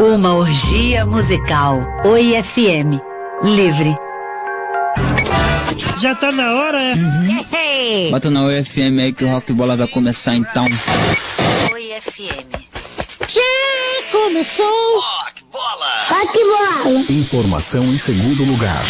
Uma orgia musical. Oi FM. Livre. Já tá na hora, é? Uhum. Bota na Oi FM aí que o Rock Bola vai começar então. Oi FM. Já começou. Rock Bola. Rock Bola. Informação em segundo lugar.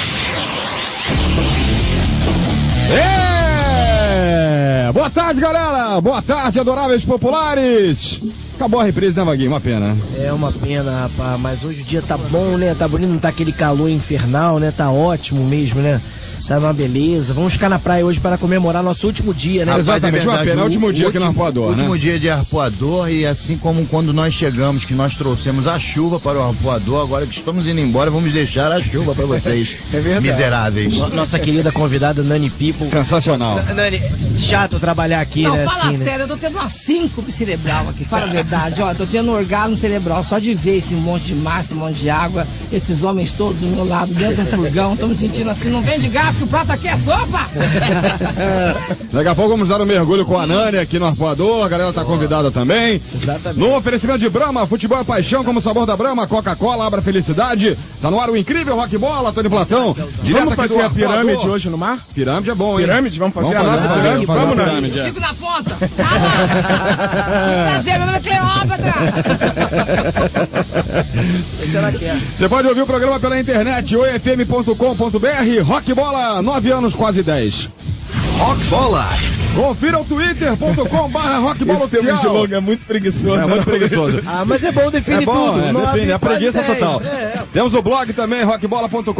É! Boa tarde, galera. Boa tarde, adoráveis populares. Acabou a reprise, né, Vaguinho? Uma pena. É uma pena, rapaz, mas hoje o dia tá bom, né? Tá bonito, não tá aquele calor infernal, né? Tá ótimo mesmo, né? Tá uma beleza. Vamos ficar na praia hoje para comemorar nosso último dia, né? Rapaz, exatamente, é verdade, uma pena, o último dia aqui no Arpoador, né? Último dia de Arpoador, e assim como quando nós chegamos, que nós trouxemos a chuva para o Arpoador, agora que estamos indo embora, vamos deixar a chuva para vocês, é verdade, miseráveis. Nossa querida convidada, Nany People. Sensacional. Nani, chato trabalhar aqui, não, né? Não, fala assim, sério, né? Eu tô tendo uma síncope cerebral aqui, fala mesmo. Verdade, ó, tô tendo um orgasmo cerebral só de ver esse monte de mar, esse monte de água, esses homens todos do meu lado, dentro do furgão, tô me sentindo assim, não vende garfo, que o prato aqui é sopa! Daqui a pouco vamos dar um mergulho com a Nany aqui no Arpoador, a galera tá convidada também. Exatamente. No oferecimento de Brahma, futebol é paixão como o sabor da Brahma, Coca-Cola, abra felicidade, tá no ar o incrível Rock Bola, Tony Platão, direto vamos fazer a pirâmide hoje no mar? Pirâmide é bom, hein? Pirâmide, vamos fazer a nossa pirâmide. Eu fico na ponta, nada! Prazer, meu nome é você pode ouvir o programa pela internet oifm.com.br. Rock Bola, 9 anos, quase 10. Rock Bola. Confira o twitter.com/rockbola. Esse teu slogan é muito preguiçoso. É muito preguiçoso. Ah, mas é bom, define é bom, tudo. É, define, é preguiça total. Temos o blog também, rockbola.com.br.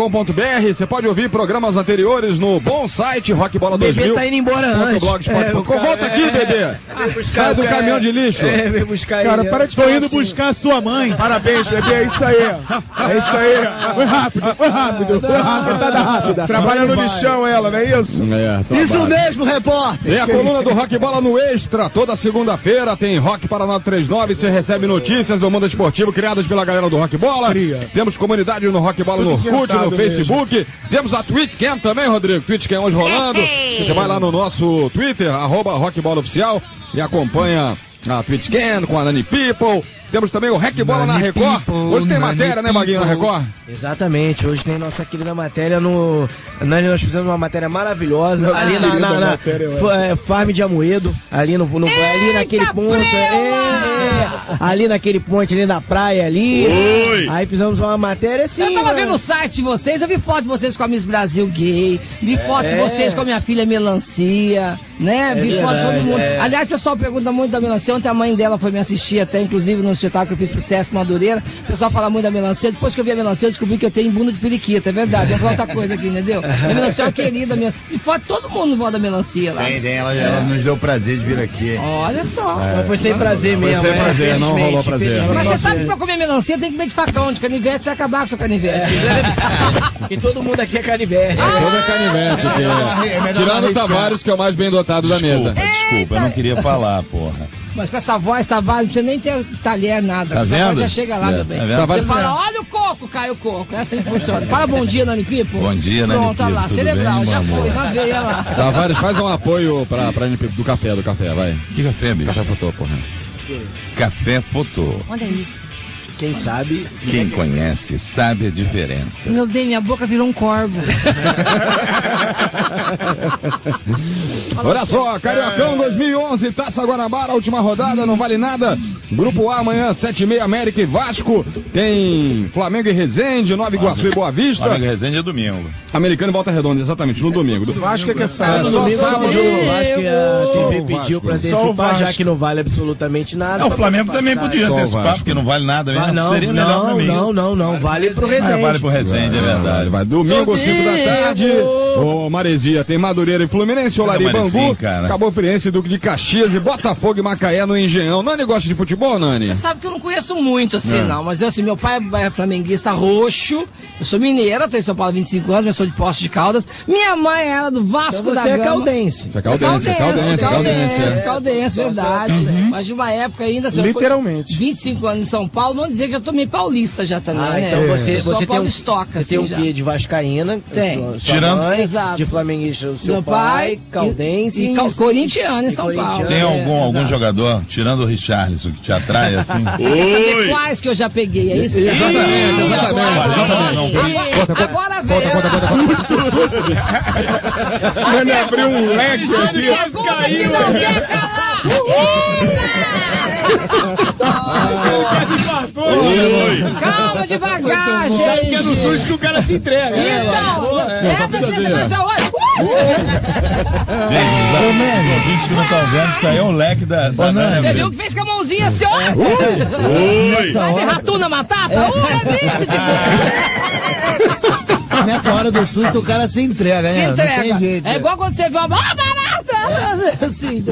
Você pode ouvir programas anteriores no bom site, rockbola 2000. Bebê tá indo embora antes. Volta aqui, bebê. Sai do caminhão de lixo. É, vem buscar ele. Cara, para de falar assim. Tô indo buscar sua mãe. Parabéns, bebê. É isso aí. É isso aí. Foi rápido, foi rápido. Foi rápida. Trabalha no lixão ela, não é isso? É, isso mesmo, repórter. A coluna do Rock Bola no Extra, toda segunda-feira tem Rock Paraná 39, você recebe notícias do mundo esportivo criadas pela galera do Rock Bola. Temos comunidade no Rock Bola no Orkut, no Facebook mesmo. Temos a Twitch Cam também, Rodrigo, Twitch Cam hoje rolando. Você vai lá no nosso Twitter, @RockBolaOficial, e acompanha a Twitch Cam com a Nany People. Temos também o Rock Bola na Record. Hoje tem matéria, né, Maguinho, na Record? Exatamente, hoje tem nossa querida matéria no... Nós fizemos uma matéria maravilhosa ali na Farm de Amoedo, ali naquele ponto. Ali naquele ponte ali da praia ali. Oi. Aí fizemos uma matéria assim. Eu tava vendo o site de vocês, eu vi foto de vocês com a Miss Brasil gay, vi foto de vocês com a minha filha Melancia, né? Vi foto de todo mundo. Aliás, o pessoal pergunta muito da Melancia, ontem a mãe dela foi me assistir até, inclusive, no espetáculo que eu fiz pro Sesc Madureira. O pessoal fala muito da melancia. Depois que eu vi a melancia, eu descobri que eu tenho bunda de periquita. É verdade. Eu vou falar outra coisa aqui, entendeu? A melancia é uma querida mesmo. E fora, todo mundo volta da melancia lá. Tem. Ela nos deu prazer de vir aqui. Olha só. Mas foi sem prazer mesmo. Foi sem prazer, não rolou prazer. Mas você sabe que pra comer melancia tem que comer de facão, de canivete. Vai acabar com seu canivete. E todo mundo aqui é canivete. Todo é canivete aqui. Tirando o Tavares, que é o mais bem dotado da mesa. Desculpa, eu não queria falar, porra. Mas com essa voz, Tavares, não precisa nem ter talher, nada. Tá vendo? Já chega lá, meu bem. Tá você fala, olha o coco, cai o coco. É assim que funciona. Fala bom dia, Nany Pipo. Bom dia, Nany Pipo. Pronto, olha lá, cerebral, bem, já foi, na veia lá. Tavares, faz um apoio pra Nany Pipo do café, vai. Que café, bicho? Café Fotô, porra. Que? Café Fotô. Olha isso. Quem sabe... Quem conhece, sabe a diferença. Meu Deus, minha boca virou um corvo. Olha só, Cariocão 2011, Taça Guanabara, última rodada, não vale nada. Grupo A amanhã, 7h30, América e Vasco. Tem Flamengo e Resende, Nova Iguaçu e Boa Vista. Flamengo e Resende é domingo. Americano e Volta Redonda, exatamente, no domingo. Vasco é que é sábado. Só sábado. Vasco a TV pediu pra antecipar, já que não vale absolutamente nada. O Flamengo também podia antecipar, porque não vale nada mesmo. Não, seria melhor pra mim. Não, vale pro Resende. Vale pro Resende, é verdade. Vai domingo, 5 da tarde. Ô, Maresia, tem Madureira e Fluminense, Olari e Bangu, Cabo Friense, Duque de Caxias e Botafogo e Macaé no Engenhão. Nani gosta de futebol, Nani? Você sabe que eu não conheço muito, assim, não. Mas eu, assim, meu pai é flamenguista roxo. Eu sou mineira, tô em São Paulo há 25 anos, mas sou de Poços de Caldas. Minha mãe era do Vasco da Gama. Você é caldense. Você é caldense, caldense, verdade. Mas de uma época ainda... Literalmente. 25 anos em São Paulo, não dizer que eu tô meio paulista já também, né? Então você tem o quê? De vascaína? Tem. Sua mãe, exato. De flamenguista, o seu pai, caldense e corintiano em São Paulo. Tem algum jogador, tirando o Richarlison, que te atrai assim? Sabe quais que eu já peguei? É isso? Exatamente. Agora vem. Ele abriu um leque aqui. Ele não quer calar. Calma devagar, gente. Que é no SUS que o cara se entrega. Então, os ouvintes que não estão vendo, isso aí é um leque da. Você viu que fez com a mãozinha assim, ó? Sai de ratuna matata? É triste demais. Nessa hora do susto o cara se entrega, né? Se entrega. Não tem jeito. É igual quando você vê uma barata! Assim,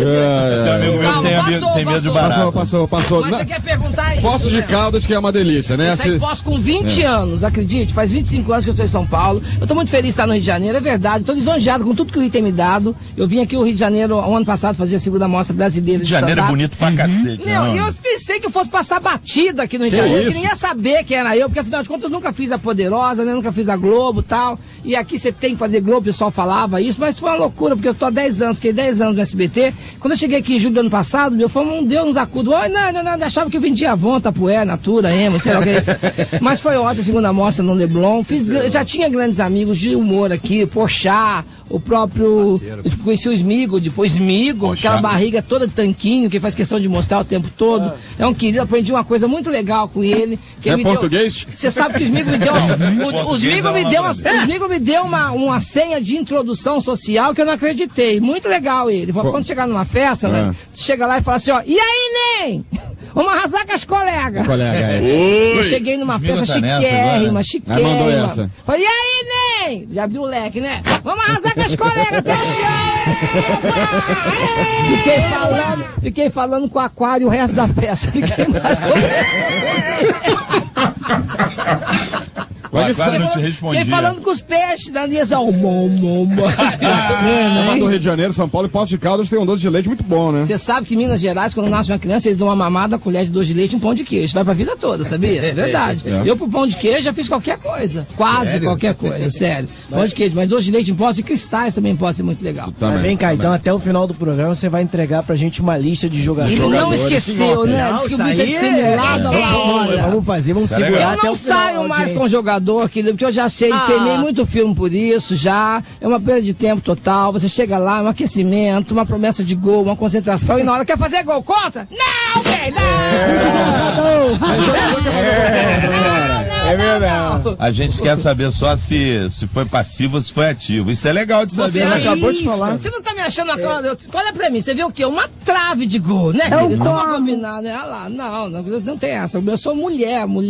tem medo de barata. Passou. Mas você quer perguntar isso? Poços de Caldas, que é uma delícia, né? Eu posso com 20 anos, acredite. Faz 25 anos que eu estou em São Paulo. Eu estou muito feliz de estar no Rio de Janeiro, é verdade. Estou lisonjeado com tudo que o Rio tem me dado. Eu vim aqui no Rio de Janeiro, o ano passado, fazer a segunda mostra brasileira de stand-up. Rio de Janeiro é bonito pra cacete. Não, e eu pensei que eu fosse passar batida aqui no Rio de Janeiro. Eu queria saber quem era eu, porque afinal de contas eu nunca fiz a Poderosa, né? Nunca fiz a Globo. Tal, e aqui você tem que fazer Globo, o pessoal falava isso, mas foi uma loucura, porque eu tô há 10 anos, fiquei 10 anos no SBT. Quando eu cheguei aqui em julho do ano passado, meu fã, um Deus nos acuda. Não, achava que eu vendia Avon, Tapué, Natura, Emo, sei lá o que é isso. Mas foi ótimo, a segunda mostra no Leblon. Já tinha grandes amigos de humor aqui, Pochá, o próprio. Eu conheci o Smigo, depois Smigo, aquela barriga toda de tanquinho, que faz questão de mostrar o tempo todo. É um querido, aprendi uma coisa muito legal com ele. Você é português? Você sabe que o Smigo me deu. O Smigo me deu. O Smigo me deu uma senha de introdução social que eu não acreditei. Muito legal ele. Quando chegar numa festa, né? Chega lá e fala assim, ó, e aí, Ney? Vamos arrasar com as colegas. Eu cheguei numa festa chiquérrima. Falei, e aí, Ney? Já abriu o leque, né? Vamos arrasar com as colegas até o chão. Fiquei falando com o Aquário o resto da festa. Fiquei mais Fiquei falando com os peixes da Nisa. Do Rio de Janeiro, São Paulo e Poços de Caldas tem um doce de leite muito bom, né? Você sabe que em Minas Gerais, quando nasce uma criança, eles dão uma mamada, uma colher de doce de leite e um pão de queijo. Vai pra vida toda, sabia? É verdade. Eu pro pão de queijo já fiz qualquer coisa. Quase qualquer coisa, sério. Pão de queijo, mas doce de leite em Poços e cristais também pode ser muito legal. Mas vem cá, então até o final do programa você vai entregar pra gente uma lista de jogadores. Ele não esqueceu, né? Diz que o bicho é dissimulado lá fora. Vamos fazer, vamos segurar até o final. Eu não saio mais com jogador. Porque eu já sei, queimei muito filme por isso, já, é uma perda de tempo total, você chega lá, é um aquecimento, uma promessa de gol, uma concentração, e na hora quer fazer gol contra? Não, velho, não! A gente quer saber só se foi passivo ou se foi ativo, isso é legal de saber, você acabou de falar. Você não tá me achando, olha pra mim, você viu o quê? Uma trave de gol, né, querido? Então vamos combinar, né, olha lá, não tem essa, eu sou mulher, MU,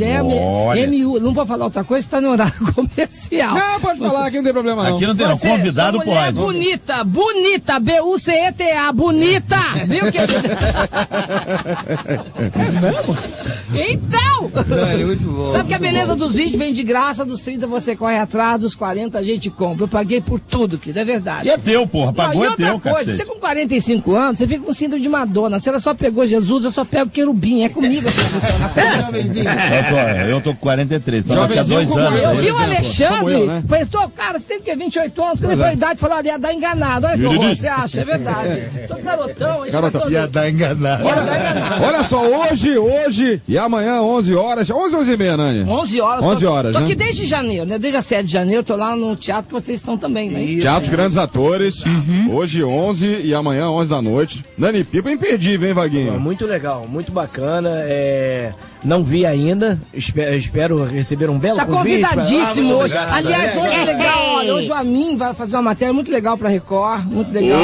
não pode falar outra coisa, está no horário comercial. Não, pode falar, aqui não tem problema não. Aqui não tem não, convidado pode. Bonita, B-U-C-E-T-A, bonita, viu que... É mesmo? Então! Não, é muito bom. Sabe que a beleza dos 20 vem de graça, dos 30 você corre atrás, dos 40 a gente compra. Eu paguei por tudo, querido, é verdade. E é teu, porra, pagou é teu, cara. Você com 45 anos, você fica com síndrome de Madonna. Se ela só pegou Jesus, eu só pego querubim, é comigo essa funciona. Eu tô com 43, então daqui a 2 anos. Eu vi o Alexandre, falei, cara, você tem que ter 28 anos, quando ele foi a idade, falou, ia dar enganado. Olha que você acha, é verdade. Tô garotão, ia dar enganado. Olha só, hoje e amanhã, 11 horas, 11 e meia, Nany. 11 horas. Tô aqui desde janeiro, né? Desde a 7 de janeiro, tô lá no teatro que vocês estão também, né? Teatro dos Grandes Atores, hoje 11 e amanhã 11 da noite. Nany Pipo é imperdível, hein, Vaguinho? Muito legal, muito bacana, Não vi ainda, espero receber um belo convite. Está convidadíssimo hoje. Aliás, hoje é legal, olha, hoje o Amin vai fazer uma matéria muito legal para Record, muito legal.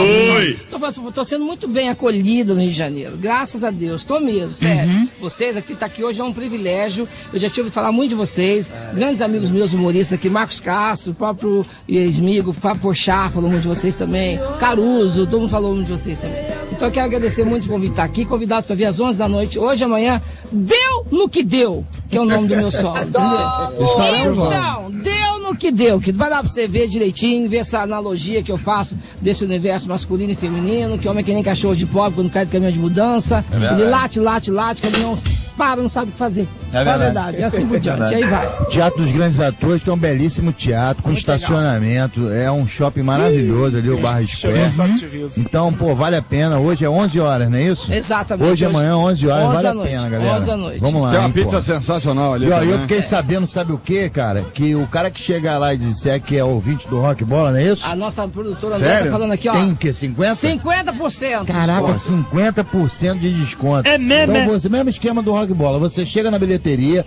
Estou sendo muito bem acolhida no Rio de Janeiro, graças a Deus, estou mesmo, sério. Vocês aqui, tá aqui hoje é um privilégio, eu já tive que falar muito de vocês, grandes amigos meus humoristas aqui, Marcos Castro, o próprio Esmigo, o Fábio Porchat falou muito de vocês também, Caruso, todo mundo falou muito de vocês também. Então eu quero agradecer muito por convidar aqui, convidados para vir às 11 da noite, hoje, amanhã, deu no que deu, que é o nome do meu solo. Então, deu no que deu, que vai lá pra você ver direitinho, ver essa analogia que eu faço desse universo masculino e feminino, que homem é que nem cachorro de pobre quando cai do caminhão de mudança, ele late, caminhão para, não sabe o que fazer. É verdade, é assim por diante, aí vai. Teatro dos Grandes Atores, que é um belíssimo teatro, com muito estacionamento, legal. É um shopping maravilhoso ali, o Barra Square. Então, pô, vale a pena. Hoje é 11 horas, não é isso? Exatamente. Hoje amanhã, 11 horas, vale a pena, galera. 11 da noite. Vamos lá. Tem uma pizza sensacional ali. Eu fiquei sabendo, sabe o que, cara? Que o cara que chega lá e disser que é ouvinte do Rock Bola, não é isso? A nossa produtora André tá falando aqui, ó. Tem o quê? 50%? 50%. Caraca, 50% de desconto. É mesmo? Então, você, mesmo esquema do Rock Bola. Você chega na bilheteria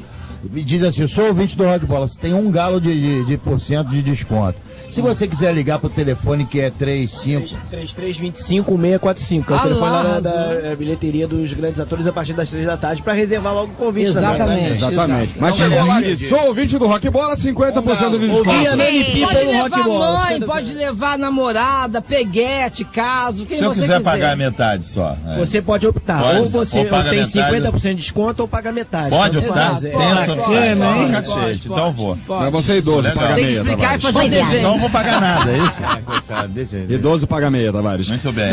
e diz assim, eu sou ouvinte do Rock Bola. Você tem um galo de porcento de desconto. Se você quiser ligar pro telefone que é 3325-645, que é o telefone lá da bilheteria dos Grandes Atores a partir das 3 da tarde, para reservar logo o convite. Exatamente. Mas chegou lá e sou ouvinte do Rock Bola, 50% de desconto. Pode levar mãe, pode levar namorada, peguete, caso, quem você quiser. Se eu quiser pagar metade só. Você pode optar. Ou você tem 50% de desconto ou paga metade. Pode optar? Tem essa opção. Então vou. Mas você é idoso, paga meia. Tem que explicar e fazer desenho. Não vou pagar nada, é isso? Ah, coitado, deixa aí. Idoso paga meia, Tavares. Muito bem.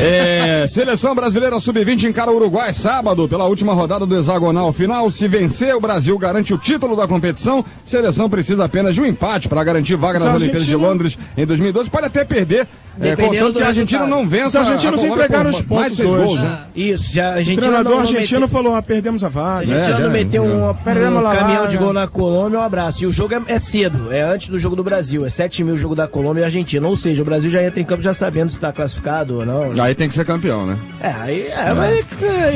Seleção brasileira sub-20 encara o Uruguai sábado pela última rodada do hexagonal final. Se vencer, o Brasil garante o título da competição. Seleção precisa apenas de um empate para garantir vaga nas Olimpíadas de Londres em 2012. Pode até perder, contanto que a Argentina não vença. Se a Argentina se entregar nos pontos hoje. Isso, já a Argentina. O treinador argentino falou: perdemos a vaga. A Argentina não meteu um caminhão de gol na Colômbia, um abraço. E o jogo é cedo, é antes do jogo do Brasil, é 7 mil o jogo da Colômbia e Argentina, ou seja, o Brasil já entra em campo já sabendo se está classificado ou não. Aí tem que ser campeão, né? Mas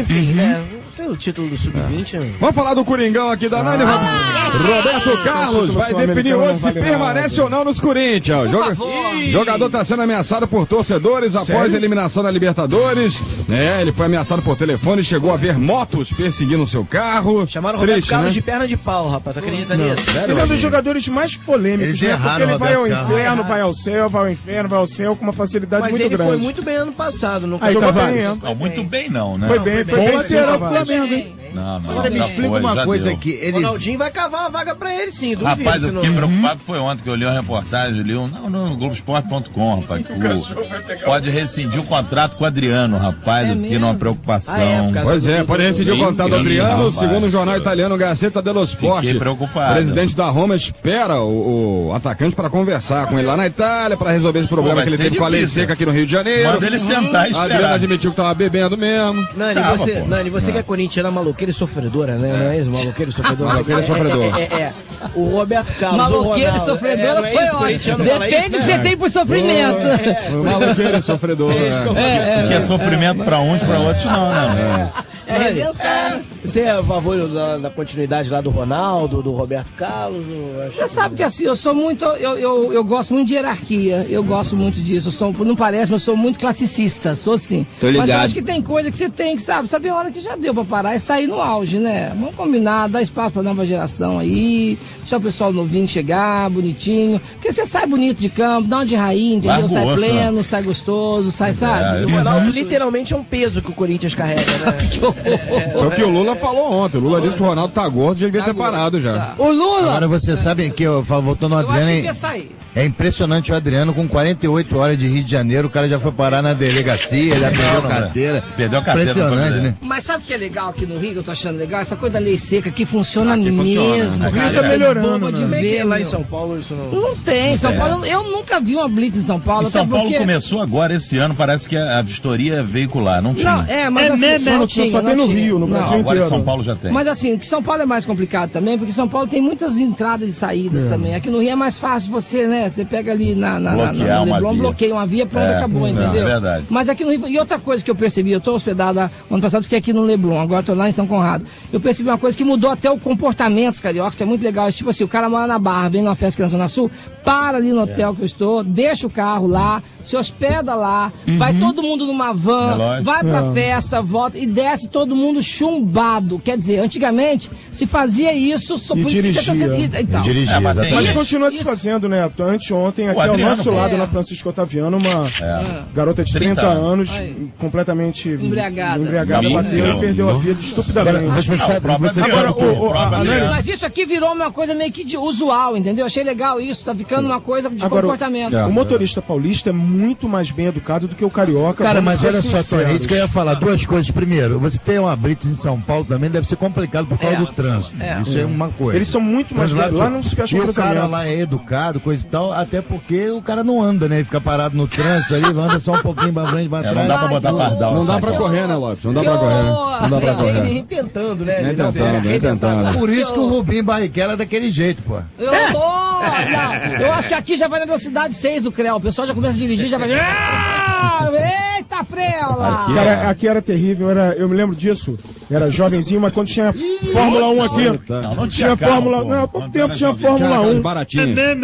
enfim, né? Tem o título do Sub-20. Vamos falar do Coringão aqui da Nany. Roberto Carlos vai definir hoje se permanece ou não nos Corinthians. O jogador está sendo ameaçado por torcedores após a eliminação da Libertadores. Ele foi ameaçado por telefone, chegou a ver motos perseguindo o seu carro. Chamaram o Roberto Carlos de perna de pau, rapaz. Acredita nisso? Ele é um dos jogadores mais polêmicos, né? Porque ele vai ao inferno. Vai ao céu, vai ao inferno, vai ao céu com uma facilidade muito grande. Mas ele foi muito bem ano passado, não jogou bem. Não, muito bem não, né? Foi bem esse ano do Flamengo, hein? Não. Agora me explica uma coisa aqui. O Ronaldinho vai cavar a vaga pra ele, sim. Rapaz, eu fiquei preocupado, foi ontem que eu li uma reportagem, no Globoesporte.com, rapaz. Pode rescindir o contrato com o Adriano, rapaz, eu fiquei numa preocupação. Pois é, pode rescindir o contrato do Adriano, segundo o jornal italiano Gazzetta dello Sport. Fiquei preocupado. O presidente da Roma espera o atacante pra conversar com ele lá na Itália, para resolver esse problema que ele teve com a lei seca aqui no Rio de Janeiro. Manda ele sentar e esperar. Adriano admitiu que tava bebendo mesmo. Nani, você que é corintiana, maluqueira e sofredora, né? Não é isso? Maluqueira e sofredora. Maluqueira e sofredora. O Roberto Carlos, maluqueira e sofredora foi ótimo. Depende do que você tem por sofrimento. Maluqueira e sofredora. Porque é sofrimento para uns, para outros não, né? É redenção. Você é a favor da continuidade lá do Ronaldo, do Roberto Carlos? Você sabe que assim, eu sou muito... Eu gosto muito de hierarquia, eu gosto muito disso. Não parece, mas eu sou muito classicista, sou sim. Mas eu acho que tem coisa que você tem que saber a hora que já deu pra parar e sair no auge, né? Vamos combinar, dar espaço pra nova geração aí, deixar o pessoal novinho chegar, bonitinho. Porque você sai bonito de campo, dá uma de rainha, entendeu? Largo sai osso, pleno, né? Sai gostoso, sai, sabe? O Ronaldo literalmente é um peso que o Corinthians carrega, né? Foi o que o Lula falou ontem. O Lula disse que o Ronaldo tá gordo, já devia ter parado já. Tá. O Lula! Agora você sabe que eu voltando no Adriano, hein? É impressionante o Adriano, com 48 horas de Rio de Janeiro, o cara já foi parar na delegacia, já perdeu carteira. Perdeu a carteira. Impressionante, né? Mas sabe o que é legal aqui no Rio, que eu tô achando legal? Essa coisa da lei seca que funciona mesmo. O Rio tá melhorando, né? Como é que é lá em São Paulo isso não tem, São Paulo, eu nunca vi uma blitz em São Paulo. E São Paulo começou agora, esse ano, parece que a vistoria veicular, não tinha. Não, mas assim, só tem no Rio, no Brasil inteiro. Agora em São Paulo já tem. Mas assim, que São Paulo é mais complicado também, porque São Paulo tem muitas entradas e saídas também. Aqui no Rio é mais fácil você, né? Você pega ali na Leblon, bloqueia uma via, pronto, acabou, entendeu? É verdade. Mas aqui no Rio, e outra coisa que eu percebi, eu estou hospedado ano passado, fiquei aqui no Leblon, agora estou lá em São Conrado. Eu percebi uma coisa que mudou até o comportamento dos cariocas, que é muito legal. Tipo assim, o cara mora na Barra, vem numa festa aqui na Zona Sul, para ali no hotel que eu estou, deixa o carro lá, se hospeda lá, vai todo mundo numa van, vai pra festa, volta e desce todo mundo chumbado. Quer dizer, antigamente se fazia isso só por isso que você tá sentindo. Então. Mas continua se fazendo, né? Anteontem, aqui ao nosso lado, na Francisco Otaviano, uma garota de 30 anos, completamente embriagada, bateu e perdeu a vida estupidamente. Mas isso aqui virou uma coisa meio que de usual, entendeu? Achei legal isso, tá ficando uma coisa de comportamento. O motorista paulista é muito mais bem educado do que o carioca. Cara, mas olha só, é isso que eu ia falar. Duas coisas. Primeiro, você tem uma blitz em São Paulo, Natal também deve ser complicado por causa do trânsito. Isso é uma coisa. Eles são muito mais... Lá não se fecha o cruzamento. E o cara lá é educado, coisa e tal, até porque o cara não anda, né? Ele fica parado no trânsito ali, anda só um pouquinho pra frente, pra trás. Não dá pra botar pardal. Não dá pra correr, né, Lopes? Não dá pra correr. Não dá pra correr. Nem tentando, né? Nem tentando, nem tentando. Por isso que o Rubinho Barrichello é daquele jeito, pô. Não, eu acho que aqui já vai na velocidade 6 do CREA. O pessoal já começa a dirigir, já vai... Eita, prela! Cara, aqui era terrível, eu me lembro disso. Era jovenzinho, mas quando tinha Fórmula 1 aqui... Não tinha Fórmula 1. Não, há pouco tempo tinha Fórmula 1.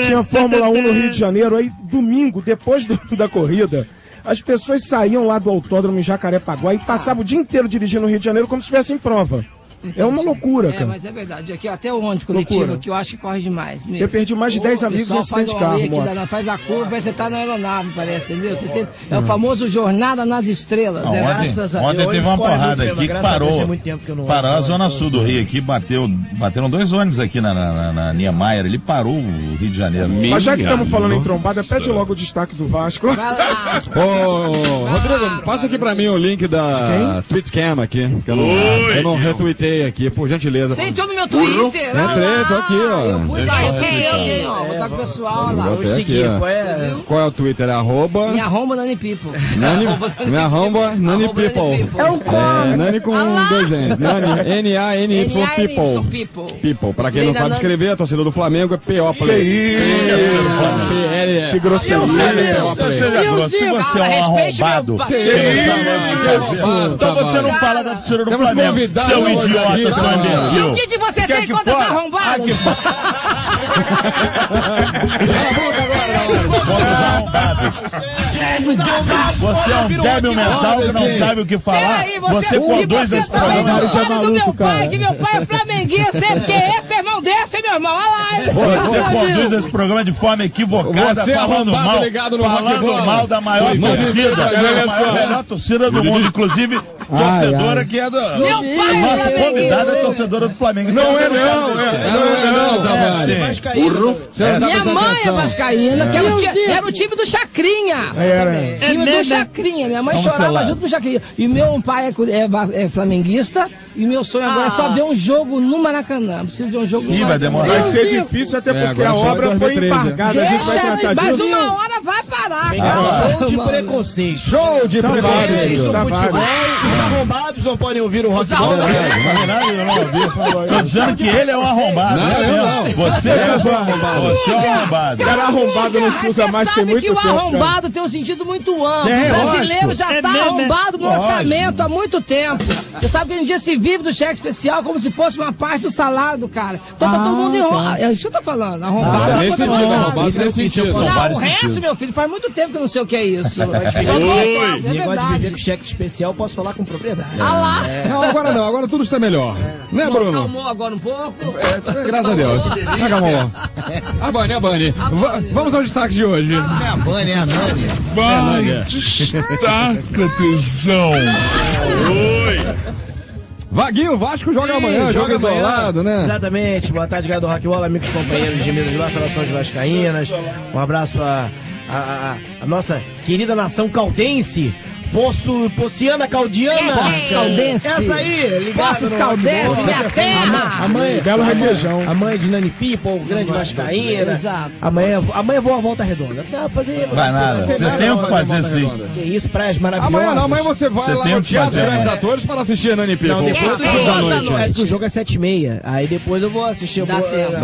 Tinha Fórmula 1 no Rio de Janeiro. Aí, domingo, depois da corrida... As pessoas saíam lá do autódromo em Jacarepaguá e passavam o dia inteiro dirigindo no Rio de Janeiro como se estivesse em prova. Entendi. É uma loucura, cara. É, mas é verdade. Aqui até o ônibus coletivo, loucura, que eu acho que corre demais mesmo. Eu perdi mais de 10 amigos nesse acidente de carro, aqui faz a curva, parece que você tá na aeronave, parece, entendeu? É o famoso Jornada nas Estrelas. Não, ontem teve uma porrada aqui que parou a zona sul do Rio aqui, bateram 2 ônibus aqui na Niemeyer, ele parou o Rio de Janeiro. Mas já que estamos falando em trombada, pede logo o destaque do Vasco. Ô, Rodrigo, passa aqui pra mim o link da Twitchcam aqui, que eu não retuitei aqui, por gentileza. Você entrou no meu Twitter? Entrei, tô aqui, ó. Eu pus lá, retuitei, ó. Vou dar pro pessoal lá. Vou seguir, aqui, qual é o Twitter? Arroba... Me arromba Nany People. Me arromba Nany People. É um código. Nany com 2 N's. N-A-N-Y People. Pra quem não sabe escrever, a torcida do Flamengo é P-O-P-L-E. Que grosseria. Se você é um arrombado, então você não fala da torcida do Flamengo, seu idiota. O que você tem contra essa arrombada? Você é um débil mental que não sabe o que falar. Aí, você conduz esse programa. Você fala do meu pai, que meu pai é flamenguista, porque esse irmão desse é meu irmão. Olha lá. Você conduz esse programa de forma equivocada, falando mal da maior torcida. A melhor torcida do mundo, inclusive torcedora que é do... Nossa convidada é torcedora do Flamengo. Não é não, é. Minha mãe é vascaína, que era o time do Chacrinha. Time do Chacrinha. Minha mãe chorava junto com o Chacrinha. E meu pai é flamenguista. E meu sonho agora é só ver um jogo no Maracanã. Preciso ver um jogo no Maracanã. Vai demorar. Vai ser difícil, até porque a obra foi embargada. A gente vai tratar disso. Mas uma hora vai parar. Show de preconceito. Show de preconceito. Os arrombados não podem ouvir o Rock Bola. Tô dizendo que ele é um arrombado. Não. Você é um arrombado. Você é um arrombado. Cara, arrombado não se usa mais, tem muito tempo. Você sabe que o arrombado tem um sentido muito amplo. O brasileiro já tá arrombado no orçamento há muito tempo. Você sabe que hoje em dia se vive do cheque especial como se fosse uma parte do salário do cara. Então tá todo mundo enrolado. É isso que eu tô falando. Arrombado é arrombado nesse sentido. O resto, meu filho, faz muito tempo que eu não sei o que é isso. O negócio de viver com cheque especial, posso falar com propriedade. Ah lá! Não, agora não. Agora tudo está melhor. Né, Bruno? Calmou agora um pouco. Graças a Deus. Acalmou. A Bani. Vamos ao destaque de hoje. A Bani, a Nani. Vai, destaca, tesão. Oi. Vaguinho, Vasco joga amanhã, joga do lado, né? Exatamente. Boa tarde, galera do Rock Bola, amigos, companheiros de Minas Gerais, nações vascaínas. Um abraço a nossa querida nação caldense. Pociana Caldiana. Poços Caldense. Essa aí. Poços Caldense, minha terra. Amanhã, belo requeijão. Amanhã de Nany People, grande vascaína. Exato. Amanhã vou à volta redonda. Tá, fazer... Vai nada. Você tem o que fazer, sim. Que isso, praias maravilhosas. Amanhã não, amanhã você vai lá no Teatro dos Grandes Atores para assistir Nany People. Não, depois do jogo. É que o jogo é 7h30. Aí depois eu vou assistir. Dá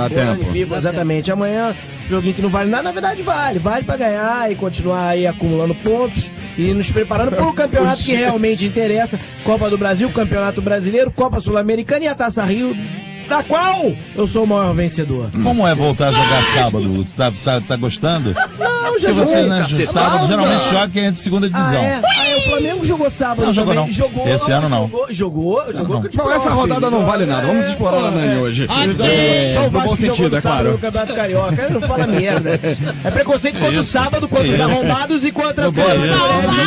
tempo. Exatamente. Amanhã, joguinho que não vale nada, na verdade vale. Vale pra ganhar e continuar aí acumulando pontos e nos preparando para o campeonato que realmente interessa, Copa do Brasil, Campeonato Brasileiro, Copa Sul-Americana e a Taça Rio, da qual eu sou o maior vencedor. Como é voltar a jogar sábado? Tá gostando? Não, já joguei. Porque você, né, sábado geralmente joga quem é de segunda divisão. O Flamengo jogou sábado. Não jogou não. Jogou, esse ano não. Jogou. Essa rodada não vale nada. Vamos explorar a Nani hoje. Só o Vasco que jogou no sábado no Campeonato Carioca. Não fala merda. É preconceito contra o sábado, contra os arrombados e contra o Flamengo.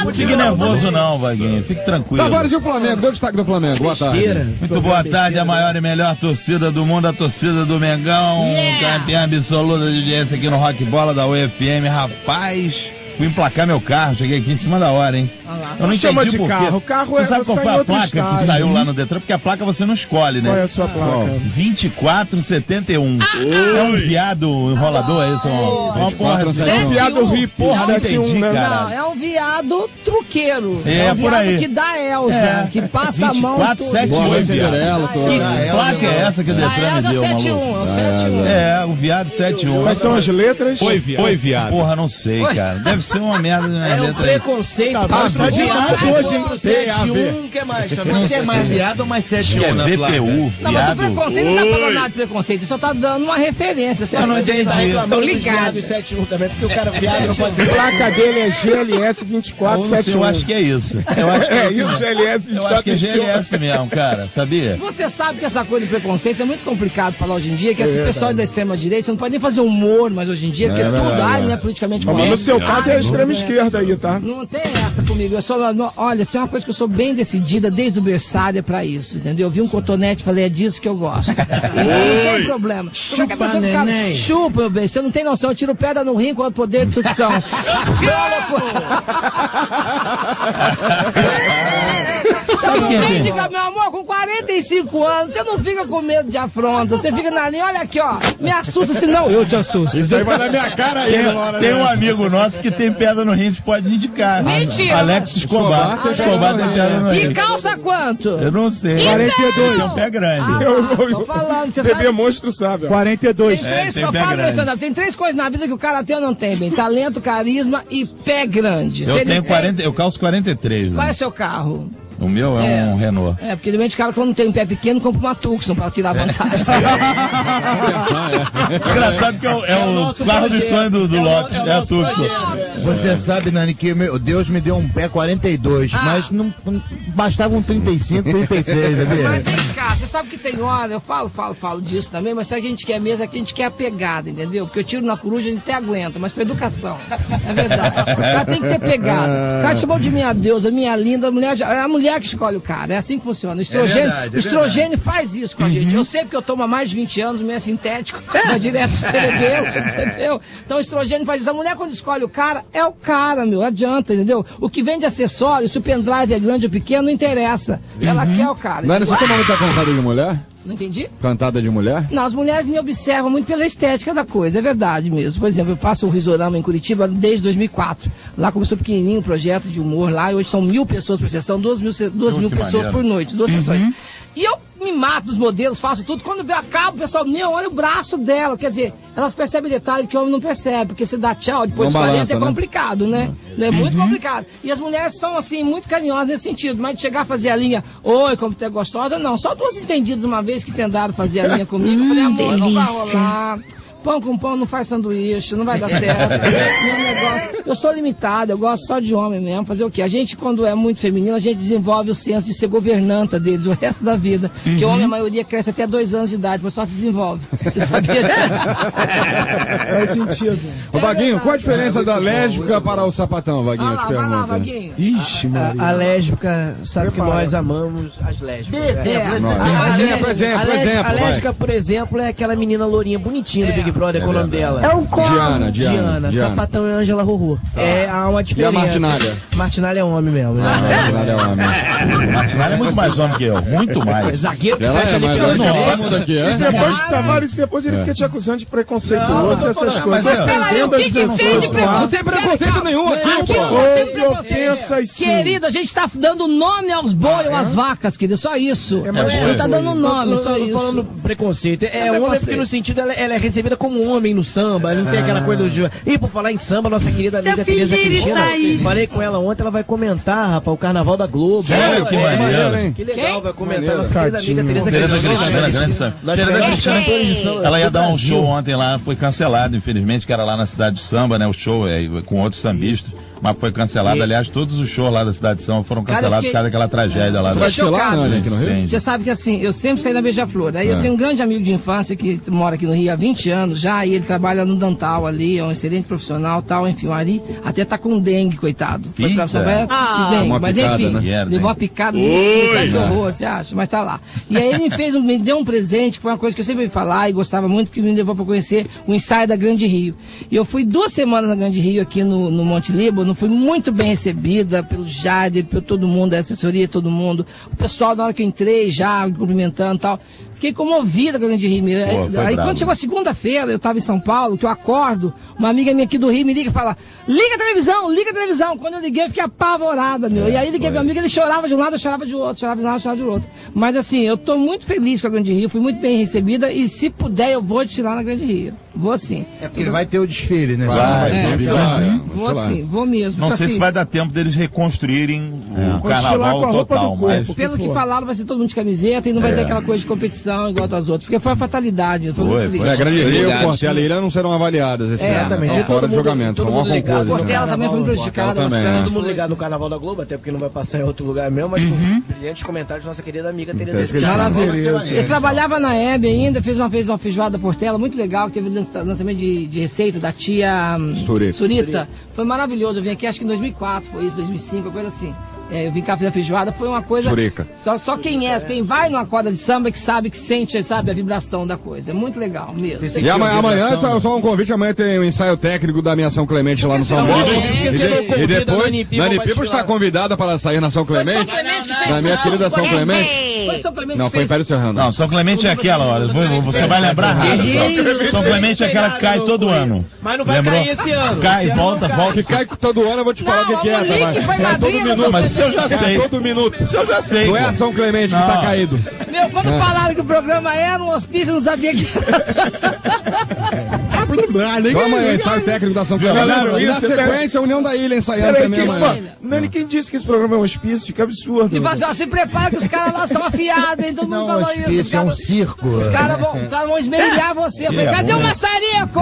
Não fique nervoso não, Vaguinho. Fique tranquilo. Tavares e o Flamengo. Deu destaque do Flamengo. Boa tarde. Muito boa tarde. A maior e melhor torcida do mundo, a torcida do Mengão, campeã absoluta de audiência aqui no Rock Bola da Oi FM. Rapaz, fui emplacar meu carro, cheguei aqui em cima da hora, hein? Olá. Eu não chama de carro. Carro você é, sabe qual foi a placa que saiu lá no Detran? Porque a placa você não escolhe, né? Qual é a sua placa? 2471. É um viado enrolador, é isso? Uma porra. É um viado rico, não, é um viado truqueiro. É um viado que dá Elza, que passa a mão. 2471. Que placa é essa que o Detran me deu, maluco? É, o viado 71. Quais são as letras? Oi, viado. Porra, não sei, cara. Deve ser uma merda na letra. É um preconceito. Tá de lado hoje, hein? 71, que mais? Você é mais viado ou mais 71 na placa? VPU, viado. Não, mas o preconceito não tá falando nada de preconceito. Só tá dando uma referência. Eu não entendi. Tô ligado. 71 também, porque o cara viado não pode ser. A placa dele é GLS 2471. Eu acho que é isso. Eu acho que é isso. GLS 2471. Eu acho que é GLS mesmo, cara. Sabia? Você sabe que essa coisa de preconceito é muito complicado falar hoje em dia, que esse pessoal da extrema-direita, você não pode nem fazer humor, mas hoje em dia, porque tudo aí, né, politicamente correto. Mas no seu caso é a extrema-esquerda aí, tá? Não tem essa comigo. Eu sou, olha, tem uma coisa que eu sou bem decidida desde o berçário pra isso, entendeu? Eu vi um cotonete, falei, é disso que eu gosto. Não tem problema. Chupa, neném. Chupa, meu bem. Você não tem noção, eu tiro pedra no rim com o poder de sucção. Você não tem, diga, meu amor, com 45 anos, você não fica com medo de afronta, você fica na linha, olha aqui, ó, me assusta, senão eu te assusto. Isso aí vai na minha cara aí. Tem um amigo nosso que tem pedra no rim, a gente pode indicar. Mentira. Alex Escobar. Escobar tem pedra no rim. E calça quanto? Eu não sei. 42. É um pé grande. Eu tô falando, você sabe. Monstro sabe. 42. Tem três coisas na vida que o cara tem ou não tem, bem. Talento, carisma e pé grande. Eu tenho 40, eu calço 43. Qual é o seu carro? O meu é um Renault. É, porque realmente o cara, quando tem um pé pequeno, compra uma Tucson pra tirar vantagem. Engraçado que é o carro de sonho do Lopes, é a Tucson. Você sabe, Nany, que Deus me deu um pé 42, mas não bastava um 35, 36, sabia? Mas vem cá, você sabe que tem hora, eu falo disso também, mas sabe que a gente quer mesmo, é que a gente quer a pegada, entendeu? Porque eu tiro na coruja, a gente até aguenta, mas pra educação, é verdade. O cara tem que ter pegada. O cara chamou de minha deusa, minha linda, a mulher é que escolhe o cara, é assim que funciona. Estrogênio faz isso com a gente. Eu sei porque eu tomo há mais de 20 anos, meio sintético, mas direto do cerebelo, entendeu? Então o estrogênio faz isso. A mulher, quando escolhe o cara, é o cara, meu, adianta, entendeu? O que vem de acessório, se o pendrive é grande ou pequeno, não interessa. Ela quer o cara. Não era só tomar muita cantada de mulher? Não entendi? Cantada de mulher? Não, as mulheres me observam muito pela estética da coisa, é verdade mesmo. Por exemplo, eu faço o Risorama em Curitiba desde 2004. Lá começou pequenininho o projeto de humor lá, e hoje são 1.000 pessoas por sessão, 2.000 pessoas por noite, 2 sessões. E eu me mato dos modelos, faço tudo. Quando eu acabo, o pessoal, meu, olha o braço dela. Quer dizer, elas percebem detalhe que o homem não percebe, porque se dá tchau depois de 40 é complicado, né? É muito complicado. E as mulheres estão, assim, muito carinhosas nesse sentido. Mas de chegar a fazer a linha, oi, como tu é gostosa, não. Só duas entendidas uma vez que tentaram fazer a linha comigo. Eu falei, amor, delícia. Não vai rolar. Pão com pão não faz sanduíche, não vai dar certo. Meu negócio. Eu sou limitada, eu gosto só de homem mesmo. Fazer o quê? A gente, quando é muito feminino, a gente desenvolve o senso de ser governanta deles o resto da vida. Porque o homem, a maioria, cresce até 2 anos de idade, mas só se desenvolve. Você sabia disso? Faz sentido. Ô, Vaguinho, qual a diferença da lésbica para o sapatão, Vaguinho? Vai lá, Vaguinho. Ixi, mano. A lésbica, sabe que nós amamos as lésbicas. Exemplo. A lésbica, por exemplo, é aquela menina lourinha bonitinha do Big Brother, qual o nome dela? É o Colombo. Diana. Sapatão é Ângela Rorô. Há uma diferença. E a Martinalha? Martinalha é homem mesmo. Né? Martinalha é homem. Martinalha é muito mais homem que eu. Muito mais. Zagueiro que fecha ali pela nossa. Depois ele fica te acusando de preconceituoso, essas coisas. Mas peraí, o que tem de preconceito? Não tem preconceito nenhum aqui, pô. Houve ofensas, sim. Querido, a gente tá dando nome aos bois ou às vacas, querido. Só isso. Não tá dando nome, só isso. Eu tô falando preconceito. É homem porque, no sentido, ela é recebida como homem no samba, não tem aquela coisa do... E por falar em samba, nossa querida amiga Tereza Cristina, falei com ela ontem, ela vai comentar, rapaz, o Carnaval da Globo. Sério? Que maneiro, hein? Que legal, vai comentar nossa querida amiga Tereza Cristina. Ela ia dar um show ontem lá, foi cancelado, infelizmente, que era lá na Cidade do Samba, né, o show com outros sambistas, mas foi cancelado, aliás, todos os shows lá da Cidade do Samba foram cancelados por causa daquela tragédia lá. Você sabe que assim, eu sempre saí na Beija-Flor, aí eu tenho um grande amigo de infância que mora aqui no Rio há 20 anos, anos já, e ele trabalha no dental ali, é um excelente profissional, tal, enfim, o Ari até tá com dengue, coitado. Foi pra São Paulo, dengue, mas picada, enfim, né? Levou uma picada, que horror, você acha? Mas tá lá. E aí ele me deu um presente, que foi uma coisa que eu sempre ouvi falar e gostava muito, que me levou pra conhecer o ensaio da Grande Rio. E eu fui 2 semanas na Grande Rio aqui no Monte Líbano, fui muito bem recebida pelo Jader, pelo todo mundo, a assessoria, todo mundo. O pessoal, na hora que eu entrei, já me cumprimentando e tal. Fiquei comovida com a Grande Rio. Pô, aí quando chegou a segunda-feira, eu tava em São Paulo, que eu acordo, uma amiga minha aqui do Rio me liga e fala, liga a televisão, liga a televisão. Quando eu liguei, eu fiquei apavorada, meu. E aí liguei meu amigo, ele chorava de um lado, eu chorava de outro, chorava de um lado, eu chorava de outro. Mas assim, eu tô muito feliz com a Grande Rio, fui muito bem recebida e se puder eu vou desfilar na Grande Rio. Vou sim. É porque ele vai ter o desfile, né? Vai. Vou sim, vou mesmo. Não sei assim, se vai dar tempo deles reconstruírem o carnaval com a roupa total, do corpo, mas... Pelo que falaram, vai ser todo mundo de camiseta e não vai ter aquela coisa de competição igual das outras, porque foi uma fatalidade. Foi a Grande Rio, o Portela e Irã não serão avaliadas esse ano. Exatamente. Fora de jogamento, foi uma concurso. A Portela também foi prejudicada. Todo mundo ligado no Carnaval da Globo, até porque não vai passar em outro lugar mesmo, mas com brilhantes comentários da nossa querida amiga Tereza. Maravilhoso. Ele trabalhava na Hebe ainda, fez uma vez uma feijoada Portela, muito legal, que teve lançamento de receita da tia Surita. Foi maravilhoso, eu vim aqui acho que em 2004, foi isso, 2005, coisa assim. Eu vim cá fazer a feijoada, foi uma coisa... Só quem vai numa corda de samba que sabe, que sente, sabe, a vibração da coisa. É muito legal mesmo. E amanhã, só um convite, amanhã tem o ensaio técnico da minha São Clemente lá no São Paulo. E depois, Nany People está convidada para sair na São Clemente. Na minha querida São Clemente. Foi São Clemente. Não, foi Império Serrano. Não, São Clemente é aquela hora. Você vai lembrar rápido. São Clemente é aquela que cai todo ano. Mas não vai cair esse ano. Cai, volta. Que cai todo ano, eu vou te falar o que é. Cai todo minuto. Eu já sei. Todo minuto. Isso eu já sei. Não é a São Clemente que tá caído. Meu, quando falaram que o programa era um hospício, eu não sabia que... Vamos aí, ensaio técnico da São Clemente. E na sequência, a União da Ilha ensaiando também amanhã. Nani, quem disse que esse programa é um hospício? Que absurdo. E fala assim, ó, se prepara que os caras lá são afiados, hein? Todo mundo falou isso. Isso é um circo. Os caras vão esmerilhar você. Cadê o maçarico?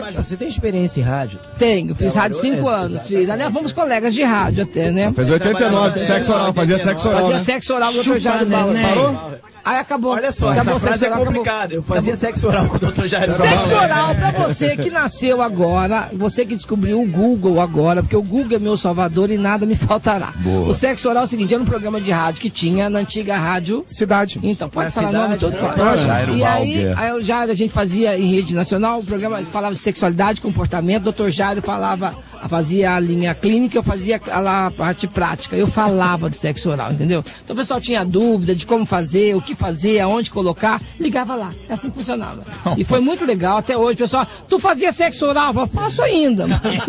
Mas você tem experiência em rádio? Tenho. Fiz rádio 5 anos. Aliás, fomos colegas de rádio até. Né? Fez 89, sexo oral, fazia sexo oral. Fazia sexo oral no Dr. Jair do Bala. Parou? Aí acabou. Olha só, acabou, essa frase é complicada. Eu fazia sexo oral com o Dr. Jair do Bala. Sexo oral pra você que nasceu agora, você que descobriu o Google agora, porque o Google é meu salvador e nada me faltará. Boa. O sexo oral é o seguinte, era um programa de rádio que tinha na antiga rádio... Cidade. Então, pode falar o nome todo. E aí o Jair, a gente fazia em rede nacional, o programa falava de sexualidade, comportamento, o Dr. Jair falava, fazia a linha clínica, eu fazia a parte prática, eu falava de sexo oral, entendeu? Então o pessoal tinha dúvida de como fazer, o que fazer, aonde colocar, ligava lá, assim funcionava. E foi muito legal, até hoje, pessoal, tu fazia sexo oral? Eu faço ainda, mas...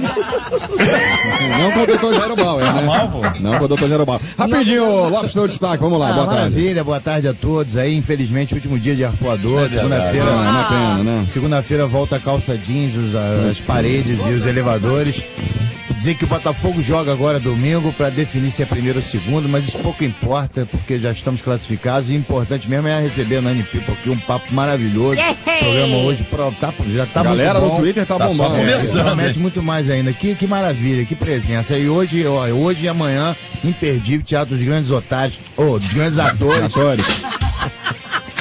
Não com o doutor Jairo Bauer, né? Não com o doutor Jairo Bauer. Rapidinho, Lopes, teu destaque, vamos lá, boa tarde. Maravilha, boa tarde a todos aí, infelizmente último dia de Arpoador, segunda-feira, né? Segunda-feira volta a calça jeans, as paredes e os elevadores. Dizer que o Botafogo joga agora domingo para definir se é primeiro ou segundo, mas isso pouco importa, porque já estamos classificados e o importante mesmo é receber a Nany People aqui, um papo maravilhoso. O programa hoje já tá bom. Galera do Twitter tá bombando. Só começando. Promete muito mais ainda. Que maravilha, que presença. E hoje e amanhã, imperdível, Teatro dos Grandes Atores. Dos Grandes Atores.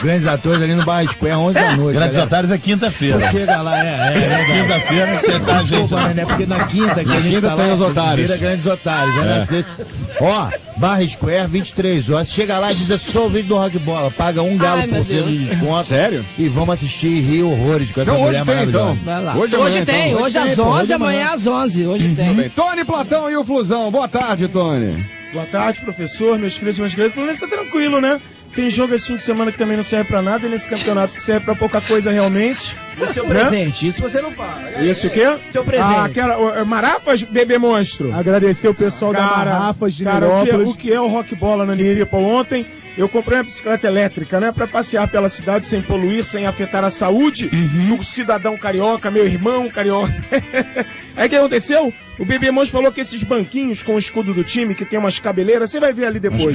Grandes Atores ali no Barra Square, 11 da noite. Grandes Atores é quinta-feira. Chega lá, quinta-feira, tentar a gente. Desculpa, né? Porque na quinta que a gente tá lá, os otários. Vira Grandes Otários. É na sexta. Ó, Barra Square, 23 horas. Chega lá e diz, é só o vídeo do Rock Bola. Paga um galo por cento de desconto. Sério? E vamos assistir e rir horrores com essa mulher maravilhosa. Então. Hoje tem, hoje às 11, amanhã às 11. Hoje tem. Tony Platão e o Flusão. Boa tarde, Tony. Boa tarde, professor, meus queridos, meus queridos. Pelo menos tá tranquilo, né? Tem jogo esse fim de semana que também não serve pra nada, e nesse campeonato que serve pra pouca coisa realmente. E o seu presente? Isso você não paga. Isso o quê? Seu presente. Marafas, bebê monstro. Agradecer o pessoal da Marafas de Nilópolis. Cara, o que é o Rock Bola na Niripa? Ontem eu comprei uma bicicleta elétrica, né? Pra passear pela cidade sem poluir, sem afetar a saúde do cidadão carioca, meu irmão carioca. Aí o que aconteceu? O Bebê Monstro falou que esses banquinhos com o escudo do time, que tem umas cabeleiras, você vai ver ali depois.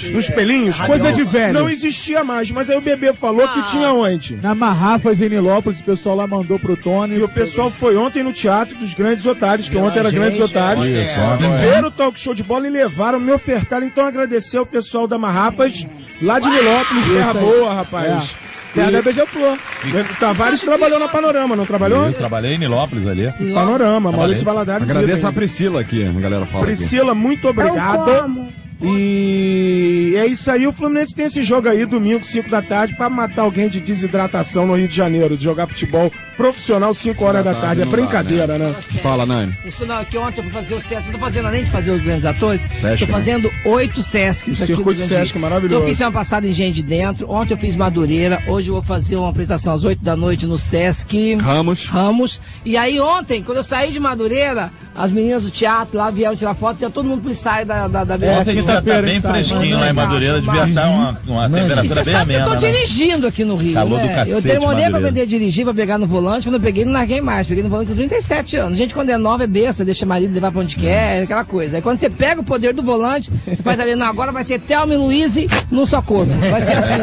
Uns pelinhos, coisa de velho. Não existia mais, mas aí o Bebê falou que tinha onde? Na Marrafas, em Nilópolis, o pessoal lá mandou pro Tony. E o pessoal foi ontem no Teatro dos Grandes Otários, que ontem era Grandes Otários. Ver o talk show de bola e levaram, me ofertaram. Então agradecer ao pessoal da Marrafas, lá de Nilópolis, terra boa, rapaz. Piada é beija-flor. O Tavares trabalhou na Panorama, não trabalhou? Eu trabalhei em Nilópolis ali. Panorama, Maurício Valadares. Agradeço a Priscila aqui, a galera fala. Priscila, muito obrigado. E é isso aí, o Fluminense tem esse jogo aí, domingo, 5 da tarde, pra matar alguém de desidratação no Rio de Janeiro, de jogar futebol profissional 5 horas da tarde. É brincadeira, né? Fala, Nani. Isso não, que ontem eu fui fazer o Sesc, eu tô fazendo, além de fazer os grandes atores, Sesc, tô fazendo 8 Sescs aqui. Circuito Sesc, maravilhoso. Então eu fiz semana passada em Gente de Dentro, ontem eu fiz Madureira, hoje eu vou fazer uma apresentação às 8 da noite no Sesc Ramos. E aí ontem, quando eu saí de Madureira, as meninas do teatro lá vieram tirar foto, já todo mundo pro ensaio da BF. Tá bem fresquinho lá em Madureira, devia estar uma temperatura bem amena. Eu tô dirigindo aqui no Rio. Calor do cacete, eu demorei pra aprender a dirigir, pra pegar no volante. Quando eu peguei, não larguei mais. Peguei no volante com 37 anos. Gente, quando é nova, é besta, deixa o marido levar pra onde quer, aquela coisa. Aí quando você pega o poder do volante, você faz ali, não, agora vai ser Thelma e Luiz num só corpo. Vai ser assim.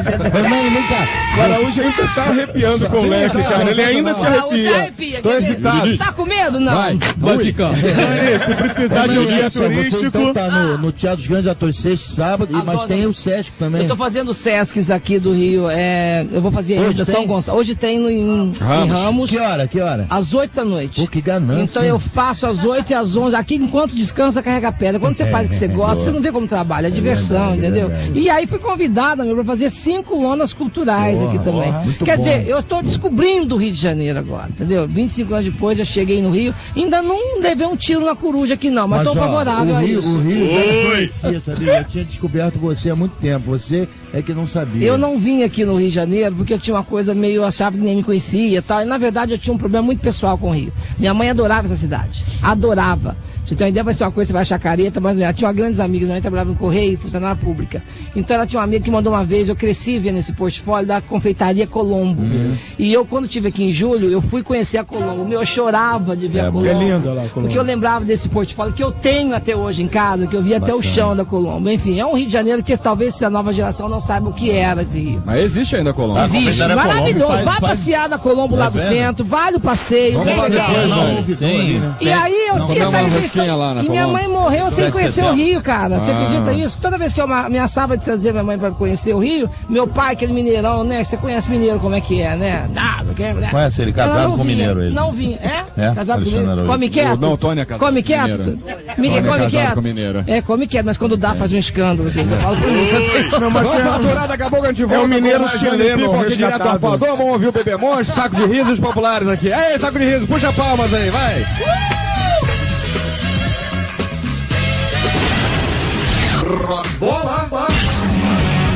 O Araújo ainda tá arrepiando com o leque, cara. Ele ainda se arrepia. Tô excitado. Tá com medo? Não. Vai ficar. Se precisar de um guia turístico. Tá no Teatro dos Grandes Atores, sexta, sábado, mas tem o Sesc também. Eu tô fazendo Sescs aqui do Rio, eu vou fazer ainda São Gonçalo. Hoje tem em Ramos. Que hora? Às 8 da noite. Pô, que ganância. Então eu faço às 8 e às 11, aqui enquanto descansa, carrega a pedra. Quando você faz o que você gosta, você não vê como trabalha, é diversão, entendeu? E aí fui convidada, meu, pra fazer 5 lonas culturais aqui também. Quer dizer, eu tô descobrindo o Rio de Janeiro agora, entendeu? 25 anos depois, eu cheguei no Rio, ainda não levei um tiro na coruja aqui não, mas tô favorável a isso. O Rio já desconhecia, sabia? Eu tinha descoberto você há muito tempo, você é que não sabia. Eu não vim aqui no Rio de Janeiro porque eu tinha uma coisa meio, achava que nem me conhecia e tal, e na verdade eu tinha um problema muito pessoal com o Rio. Minha mãe adorava essa cidade, adorava. Você tem uma ideia, vai ser uma coisa, você vai achar careta, mas ela tinha grandes amigas, minha mãe trabalhava no Correio, funcionária pública. Então ela tinha uma amiga que mandou uma vez, eu cresci vendo esse portfólio da confeitaria Colombo. E eu, quando estive aqui em julho, eu fui conhecer a Colombo. Eu chorava de ver a Colombo. É linda lá, a Colombo. Porque eu lembrava desse portfólio que eu tenho até hoje em casa, que eu vi até o chão da Colombo. Enfim, é um Rio de Janeiro que talvez a nova geração não saiba o que era esse Rio. Mas existe ainda a Colombo. Existe, maravilhoso. Vai passear na Colombo lá do centro, vale o passeio, bem legal. E aí eu tinha saído. E minha mãe morreu sem conhecer o Rio, cara. Você acredita nisso? Toda vez que eu ameaçava de trazer minha mãe pra conhecer o Rio, meu pai, aquele mineirão, né? Você conhece mineiro como é que é, né? Conhece ele, casado com mineiro ele. Não vim, casado com mineiro. Come quieto? Não, Tônia casado com mineiro. Come quieto, mas quando dá faz um escândalo. Eu falo com isso. Não, mas é maturada, acabou que a gente volta. É o mineiro chileno, aqui direto ao Arpoador. Vamos ouvir o Bebê Monstro, saco de risos populares aqui. Ei, saco de risos, puxa palmas aí, vai. Rock Bola.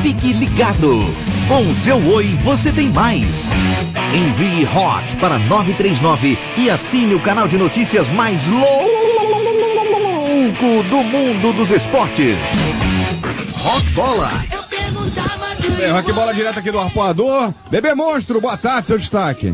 Fique ligado. Com o seu Oi, você tem mais. Envie Rock para 939 e assine o canal de notícias mais louco do mundo dos esportes. Rock Bola. Rock Bola direto aqui do Arpoador. Bebê Monstro, boa tarde, seu destaque.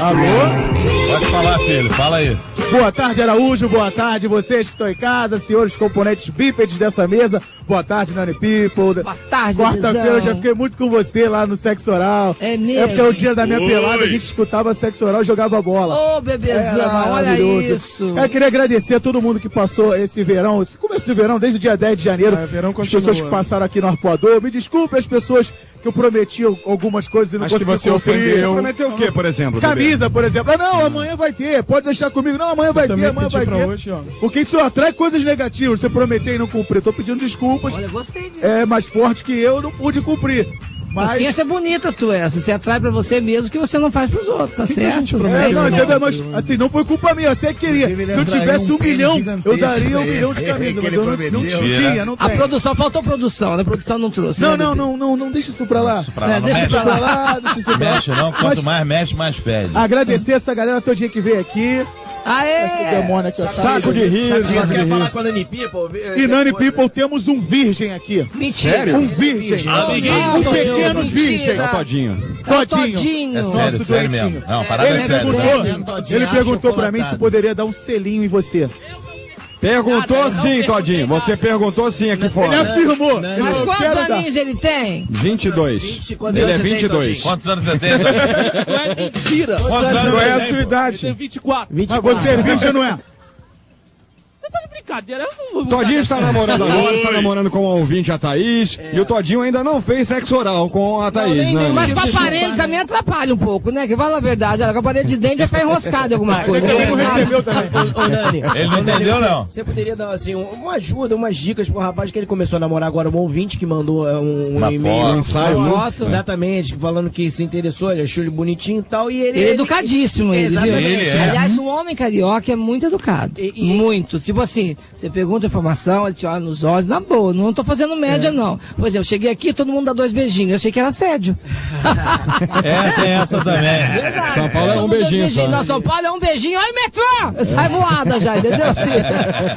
Alô? Pode falar, filho, fala aí. Boa tarde, Araújo, boa tarde vocês que estão em casa, senhores componentes bípedes dessa mesa. Boa tarde, Nany People. Boa tarde, quarta-feira eu já fiquei muito com você lá no Sexo Oral. É mesmo? É porque o dia da minha pelada a gente escutava Sexo Oral e jogava bola. Ô, bebezão, olha isso. Eu queria agradecer a todo mundo que passou esse verão, esse começo do verão, desde o dia 10 de janeiro. Verão continua. As pessoas que passaram aqui no Arpoador. Me desculpe as pessoas que eu prometi algumas coisas e não consegui cumprir. Você prometeu o quê, por exemplo? Camisa, por exemplo. Não, amanhã vai ter. Pode deixar comigo. Não, amanhã vai ter. Hoje, ó. Porque isso atrai coisas negativas. Você prometeu e não cumpriu. Tô pedindo desculpas. Olha, gostei disso. É mais forte que eu, não pude cumprir. Mas... a ciência é bonita, tu é. Você atrai pra você mesmo que você não faz pros outros, tá certo? Não foi culpa minha, eu até queria. Se eu tivesse 1 milhão, eu daria 1 milhão de camisas, mas eu não tinha. A produção, faltou produção, né? A produção não trouxe. Não, deixa isso pra lá. Deixa isso pra lá. Mexe não, quanto mais mexe, mais pede. Agradecer essa galera todinha que veio aqui. Aê! Saco de riso. Você quer falar com a Nany People? E Nany People, temos um virgem aqui. Mentira. Sério? Um virgem. Um pequeno virgem. É o Todinho. Todinho. É sério, sério mesmo. Não, parada é séria. Ele perguntou pra mim se poderia dar um selinho em você. Perguntou sim, Todinho. Você perguntou sim aqui fora. Ele afirmou. Mas quantos aninhos ele tem? 22. Ele é 22. Quantos anos você tem? Mentira. Quantos anos é a sua idade? Eu tenho 24. Mas você é virgem, não é? brincadeira. Todinho está namorando agora, está namorando com a ouvinte, a Thaís. É. E o Todinho ainda não fez sexo oral com a Thaís, não, né? Mas com a parede também atrapalha um pouco, né? Que fala a verdade, ela com a parede de dente vai ficar enroscada em alguma coisa. Ele não entendeu também. Ele não entendeu, não. Você poderia dar, assim, uma ajuda, umas dicas pro rapaz que ele começou a namorar agora, um ouvinte que mandou um e-mail, uma foto. Exatamente, falando que se interessou, ele achou ele bonitinho e tal. E ele é educadíssimo, ele, viu? Aliás, um homem carioca é muito educado. Muito. Tipo assim, você pergunta informação, ele te olha nos olhos, na boa, não tô fazendo média, não. Por exemplo, eu cheguei aqui, todo mundo dá dois beijinhos, eu achei que era assédio. É, tem essa também. Verdade. São Paulo é um beijinho só. Não, São Paulo é um beijinho, olha o metrô! Sai voada já, entendeu? Assim,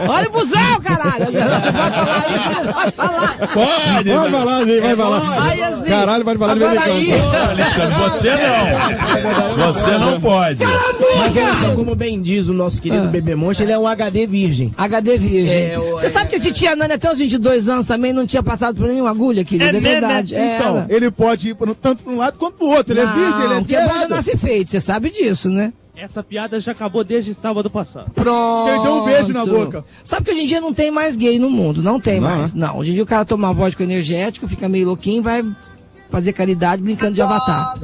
olha o busão, caralho! Não pode falar isso, vai falar! Pode! Vai falar, gente, vai falar! Aí, assim, caralho, vai falar de vez em quando! Alexandre, você não! Você não pode! Mas assim, como bem diz o nosso querido Bebê Monstro, ele é um HD virgem. HD virgem. Você sabe que a titia Nani até os 22 anos também não tinha passado por nenhuma agulha, querida, é verdade. Então, ele pode ir tanto para um lado quanto para o outro, ele é virgem, ele é porque já nasce feito, você sabe disso, né? Essa piada já acabou desde sábado passado. Pronto. Ele deu um beijo na boca. Sabe que hoje em dia não tem mais gay no mundo, não tem mais. Não, hoje em dia o cara toma vodka energético, fica meio louquinho e vai fazer caridade brincando de Avatar.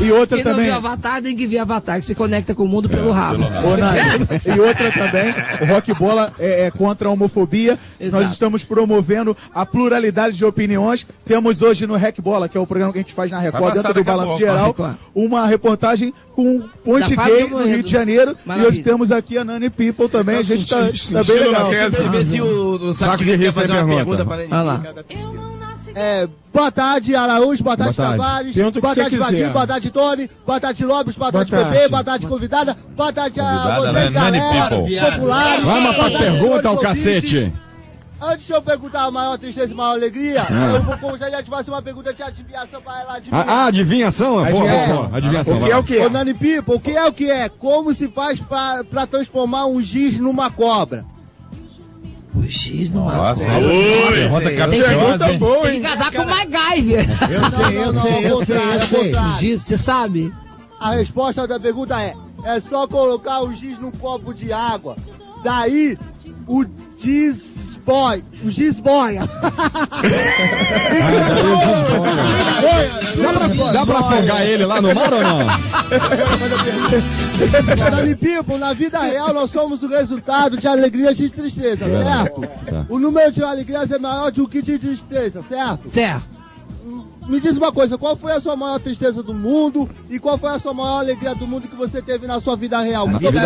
E outra quem também. Quem não viu Avatar tem que ver Avatar, que se conecta com o mundo pelo rabo. E outra também, o Rock Bola é contra a homofobia. Exato. Nós estamos promovendo a pluralidade de opiniões. Temos hoje no Rock Bola, que é o programa que a gente faz na Record, dentro do Balanço Geral, uma reportagem com um ponte gay no Rio de Janeiro. Maravilha. E hoje temos aqui a Nany People também. A gente está bem legal. Ver se o Saco de Rio fazer uma pergunta para ele. Boa tarde, Araújo, boa tarde. Tavares, boa tarde, Baguinho, boa tarde, Tony, boa tarde, Lopes, boa tarde, Pepe, boa tarde, convidada, boa tarde a vocês, galera, populares. Vamos pra pergunta, o cacete. Antes de eu perguntar a maior tristeza e a maior alegria, eu vou já te fazer uma pergunta de adivinhação pra ela adivinhar. Ah, adivinhação? Adivinhação. O que é o que é? Ô, Nany People, o que é o que é? Como se faz pra transformar um giz numa cobra? O giz no Nossa, é boa, hein? Tem que casar com o MacGyver. Eu sei. O giz, você sabe? A resposta da pergunta é só colocar o giz num copo de água. Daí, o giz boy. O giz boia. Dá pra afogar ele lá no mar ou não? Nany People, na vida real nós somos o resultado de alegrias e tristezas, certo? O número de alegrias é maior do que de tristeza, certo? Certo. Me diz uma coisa, qual foi a sua maior tristeza do mundo e qual foi a sua maior alegria do mundo que você teve na sua vida real? Na vida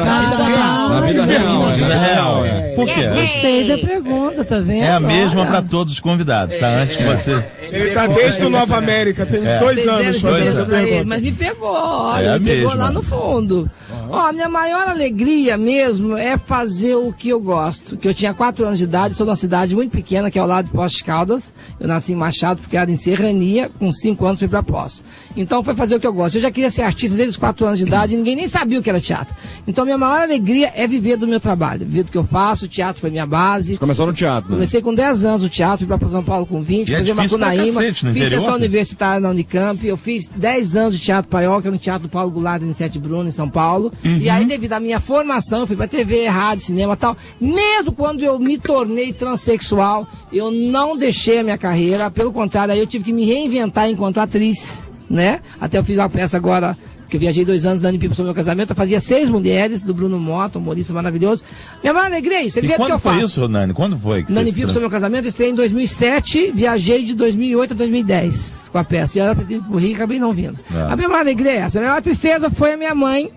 real. Por quê? Gostei da pergunta, tá vendo? É a mesma pra todos os convidados, tá? Antes que você... Ele tá desde o Nova América, tem 2 anos fazendo essa pergunta. Mas me pegou, olha, me pegou lá no fundo. Ó, minha maior alegria mesmo é fazer o que eu gosto. Que eu tinha 4 anos de idade, sou de uma cidade muito pequena, que é ao lado de Poços de Caldas. Eu nasci em Machado, fui criado em Serrania. Com 5 anos fui pra Poços. Então foi fazer o que eu gosto. Eu já queria ser artista desde os 4 anos de idade e ninguém nem sabia o que era teatro. Então minha maior alegria é viver do meu trabalho, viver do que eu faço. O teatro foi minha base. Você começou no teatro, né? Comecei com 10 anos o teatro, fui pra São Paulo com 20, fazer uma Macunaíma, fiz sessão universitária na Unicamp. Eu fiz 10 anos de teatro paioca no Teatro do Paulo Goulart em 7 Bruno, em São Paulo. E aí, devido à minha formação, fui pra TV, rádio, cinema e tal. Mesmo quando eu me tornei transexual, eu não deixei a minha carreira. Pelo contrário, aí eu tive que me reinventar enquanto atriz, né? Até eu fiz uma peça agora, que eu viajei 2 anos na Nany Pipo sobre o meu casamento, eu fazia 6 mulheres, do Bruno Mota, um humorista maravilhoso. Minha maior alegria é isso, é ver o que eu faço. Quando foi isso, Nani? Quando foi que Nany Pipo sobre o meu casamento, estreiei em 2007, viajei de 2008 a 2010 com a peça. E eu era pretendida pro Rio e acabei não vindo. A minha maior alegria é essa. A minha maior tristeza foi a minha mãe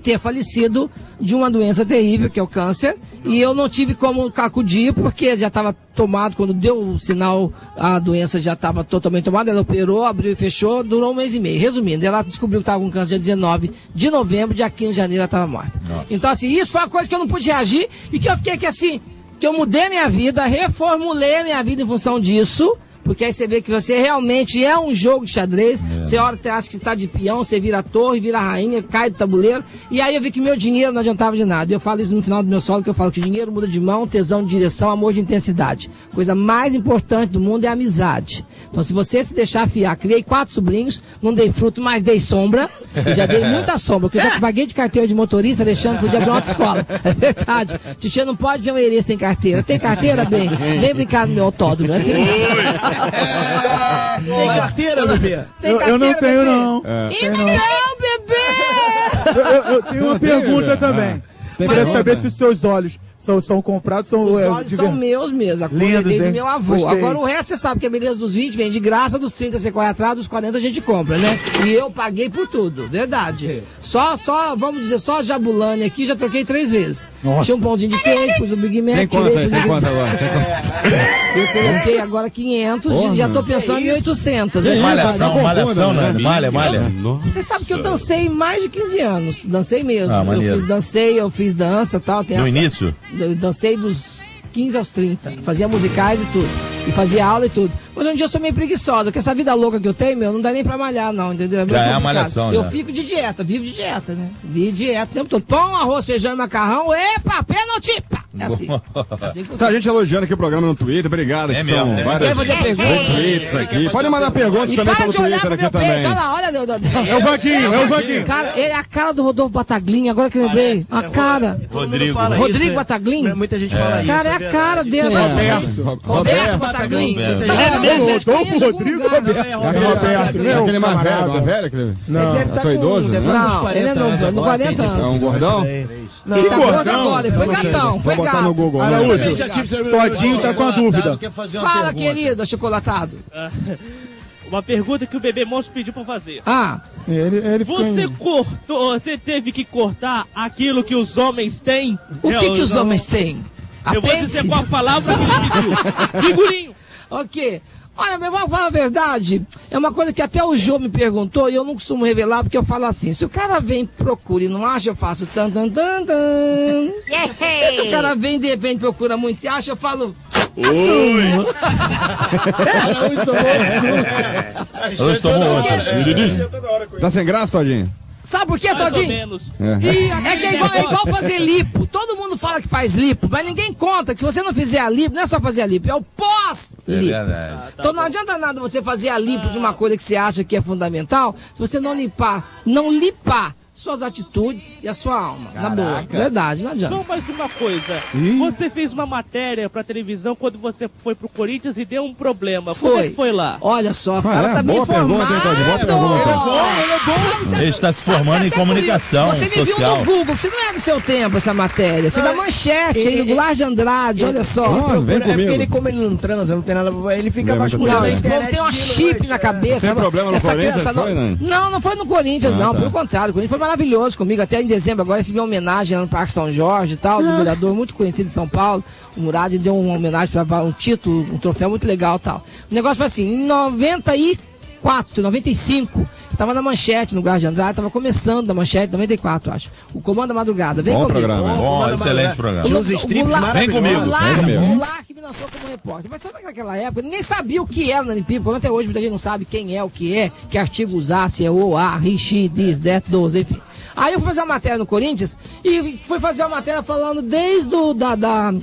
ter falecido de uma doença terrível, que é o câncer, e eu não tive como acudir, porque já estava tomado, quando deu o sinal, a doença já estava totalmente tomada, ela operou, abriu e fechou, durou 1 mês e meio. Resumindo, ela descobriu que estava com câncer dia 19 de novembro, dia 15 de janeiro ela estava morta. Nossa. Então, assim, isso foi uma coisa que eu não pude reagir, e que eu fiquei aqui assim, que eu mudei minha vida, reformulei a minha vida em função disso, porque aí você vê que você realmente é um jogo de xadrez, você acha que você tá de peão, você vira a torre, vira a rainha, cai do tabuleiro, e aí eu vi que meu dinheiro não adiantava de nada. Eu falo isso no final do meu solo, que eu falo que dinheiro muda de mão, tesão de direção, amor de intensidade. A coisa mais importante do mundo é a amizade. Então se você se deixar afiar, criei 4 sobrinhos, não dei fruto, mas dei sombra, e já dei muita sombra, porque eu já paguei de carteira de motorista, deixando pro dia pra autoescola. É verdade. Titia não pode ver um herê sem carteira. Tem carteira, bem? Vem brincar no meu autódromo. Né? Tem carteira, bebê? Eu não tenho, não. E não, bebê! Eu tenho uma pergunta também. Queria saber se os seus olhos são comprados, são... Os olhos são meus mesmo, a cor do meu avô. Gostei. Agora o resto você sabe que a beleza dos 20 vem de graça, dos 30 você corre atrás, dos 40 a gente compra, né? E eu paguei por tudo, verdade. É. Vamos dizer, só jabulane aqui, já troquei 3 vezes. Nossa. Tinha um pãozinho de queijo, pus o Big Mac, eu coloquei agora 500, porra, já tô pensando em 800. É malhação, né? Malha. Você sabe que eu dancei mais de 15 anos, dancei mesmo. Ah, eu fiz dança e tal. No início? Eu dancei dos 15 aos 30, fazia musicais e tudo, e fazia aula e tudo. Mas um dia eu sou meio preguiçosa, porque essa vida louca que eu tenho, meu, não dá nem pra malhar não, entendeu? É já complicado. É a malhação, eu fico de dieta, vivo de dieta, né? Vivo de dieta o tempo todo. Pão, arroz, feijão e macarrão, epa, pênalti! É assim. Tá, a gente elogiando aqui o programa no Twitter, obrigado. É mesmo, várias tweets aqui. Pode mandar perguntas também pelo Twitter aqui também. Olha, é o Vaquinho, Cara, ele é a cara do Rodolfo Bataglin, agora que lembrei. A cara. Rodrigo Bataglin? Muita gente fala isso. Cara, é a cara dele. Roberto Bataglin. Rodolfo, Rodrigo, Roberto. Aquele mais velho, uma velha? Não, é idoso? Não, ele é novo, no 40 anos. É um gordão? Ele tá gordo agora, ele foi gatão, foi gato. Tá no Google, Araújo, Todinho tá com a dúvida. Fala, querido, achocolatado. Uma pergunta que o bebê monstro pediu pra fazer. Ele você cortou, você teve que cortar aquilo que os homens têm? O que os homens têm? Eu vou dizer qual a palavra que ele pediu. Figurinho. Ok. Olha, meu irmão, fala a verdade. É uma coisa que até o Jô me perguntou e eu não costumo revelar, porque eu falo assim: se o cara vem, procura e não acha, eu faço tan, tan, tan, tan. Yeah. Se o cara vem, de repente, procura muito e acha, eu falo... Hoje tomou outro. Tá sem graça, Todinho? Sabe por quê, Todinho? É igual fazer lipo. Todo mundo fala que faz lipo, mas ninguém conta que se você não fizer a lipo, não é só fazer a lipo, é o pós-lipo. Então não adianta nada você fazer a lipo de uma coisa que você acha que é fundamental, se você não limpar, suas atitudes e a sua alma. Caraca. Na boa, verdade, não adianta. Só mais uma coisa. Você fez uma matéria pra televisão quando você foi pro Corinthians e deu um problema. Foi. Como é que foi lá? Olha só, o cara tá bem formado. Ele está se formando em comunicação social. Você me viu no Google, você não é do seu tempo essa matéria. Você é da Manchete, do Goulart de Andrade, olha só. É porque ele, como ele não transa, não tem nada pra... Ele fica basculando. Ele tem uma chip na cabeça. Sem problema no Corinthians, foi, né? Não, não foi no Corinthians, não. Pelo contrário, o Corinthians foi maravilhoso comigo, até em dezembro agora recebi uma homenagem lá no Parque São Jorge e tal, do vereador muito conhecido de São Paulo, o Murad deu uma homenagem para um título, um troféu muito legal e tal. O negócio foi assim, em 94, 95, eu tava na Manchete, no Goulart de Andrade, tava começando da Manchete, 94, acho. O Comando da Madrugada, vem comigo. Bom programa, excelente programa. Vem comigo. Que me lançou como repórter, mas só naquela época, ninguém sabia o que era o Nany People, até hoje muita gente não sabe quem é, o que é, que artigo usar, se é o, a, rixi, diz, det, dos, enfim. Aí eu fui fazer uma matéria no Corinthians e fui fazer uma matéria falando desde o da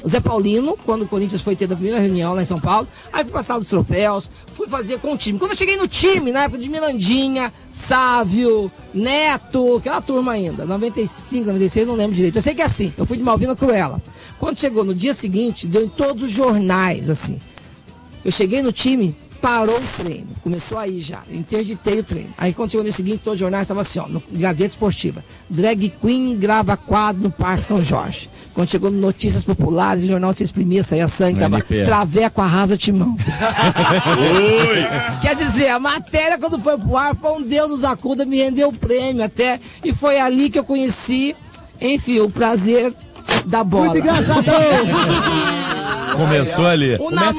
Zé Paulino, quando o Corinthians foi ter da primeira reunião lá em São Paulo. Aí fui passar os troféus, fui fazer com o time. Quando eu cheguei no time, na época de Mirandinha, Sávio, Neto, aquela turma ainda, 95, 96, não lembro direito. Eu sei que é assim, eu fui de Malvina Cruella. Quando chegou no dia seguinte, deu em todos os jornais, assim. Eu cheguei no time... Parou o treino, começou aí já, interditei o treino. Aí quando chegou no dia seguinte, todos os jornais estavam assim, ó, no Gazeta Esportiva. Drag Queen grava quadro no Parque São Jorge. Quando chegou no Notícias Populares, o jornal se exprimia, saía sangue, tava Traveco arrasa Timão. Quer dizer, a matéria quando foi pro ar, foi um Deus nos acuda, me rendeu o prêmio até. E foi ali que eu conheci, enfim, o prazer da bola. Muito engraçado. Começou ali. Aproveita.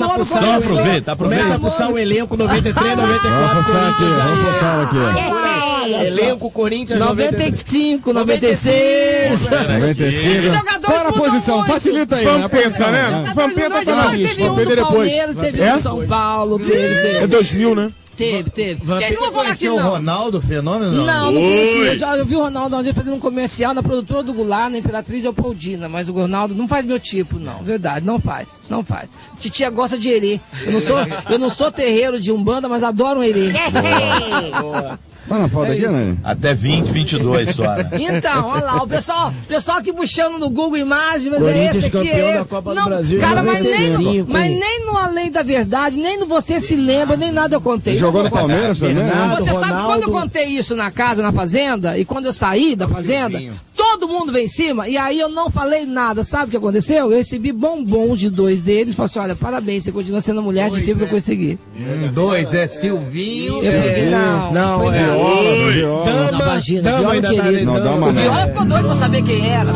Começa a puxar o elenco 93, 94. Vamos puxar aqui. Elenco, Corinthians, 95, 96. Esse jogador fora a posição, facilita aí. Vampensa, né? Vampensa tá na lista. Teve um Palmeiras, teve um São Paulo. É 2000, né? Teve. Você conheceu o Ronaldo Fenômeno? Não, não conheci. Eu vi o Ronaldo um dia fazendo um comercial na produtora do Goulart, na Imperatriz Leopoldina, mas o Ronaldo não faz meu tipo, não. Verdade, não faz. Titia gosta de erê. Eu não sou terreiro de Umbanda, mas adoro um erê. Boa. Mas não falta aqui, né? Até 2022 só, né? Então, olha lá, o pessoal aqui puxando no Google Imagens, mas é esse aqui, é esse. Copa não, do Brasil, cara, mas nem no Além da Verdade, nem no Você Se Lembra, nem nada eu contei. Ele jogou no Palmeiras também, né? Você Ronaldo... sabe, quando eu contei isso na casa, na fazenda, e quando eu saí da fazenda, todo mundo veio em cima, e aí eu não falei nada. Sabe o que aconteceu? Eu recebi bombons de dois deles, falei assim, olha, parabéns, você continua sendo a mulher de fibra que eu consegui. Dois, é Silvinho. Eu peguei, não, é. Viola, querido. O Viola ficou doido pra saber quem era.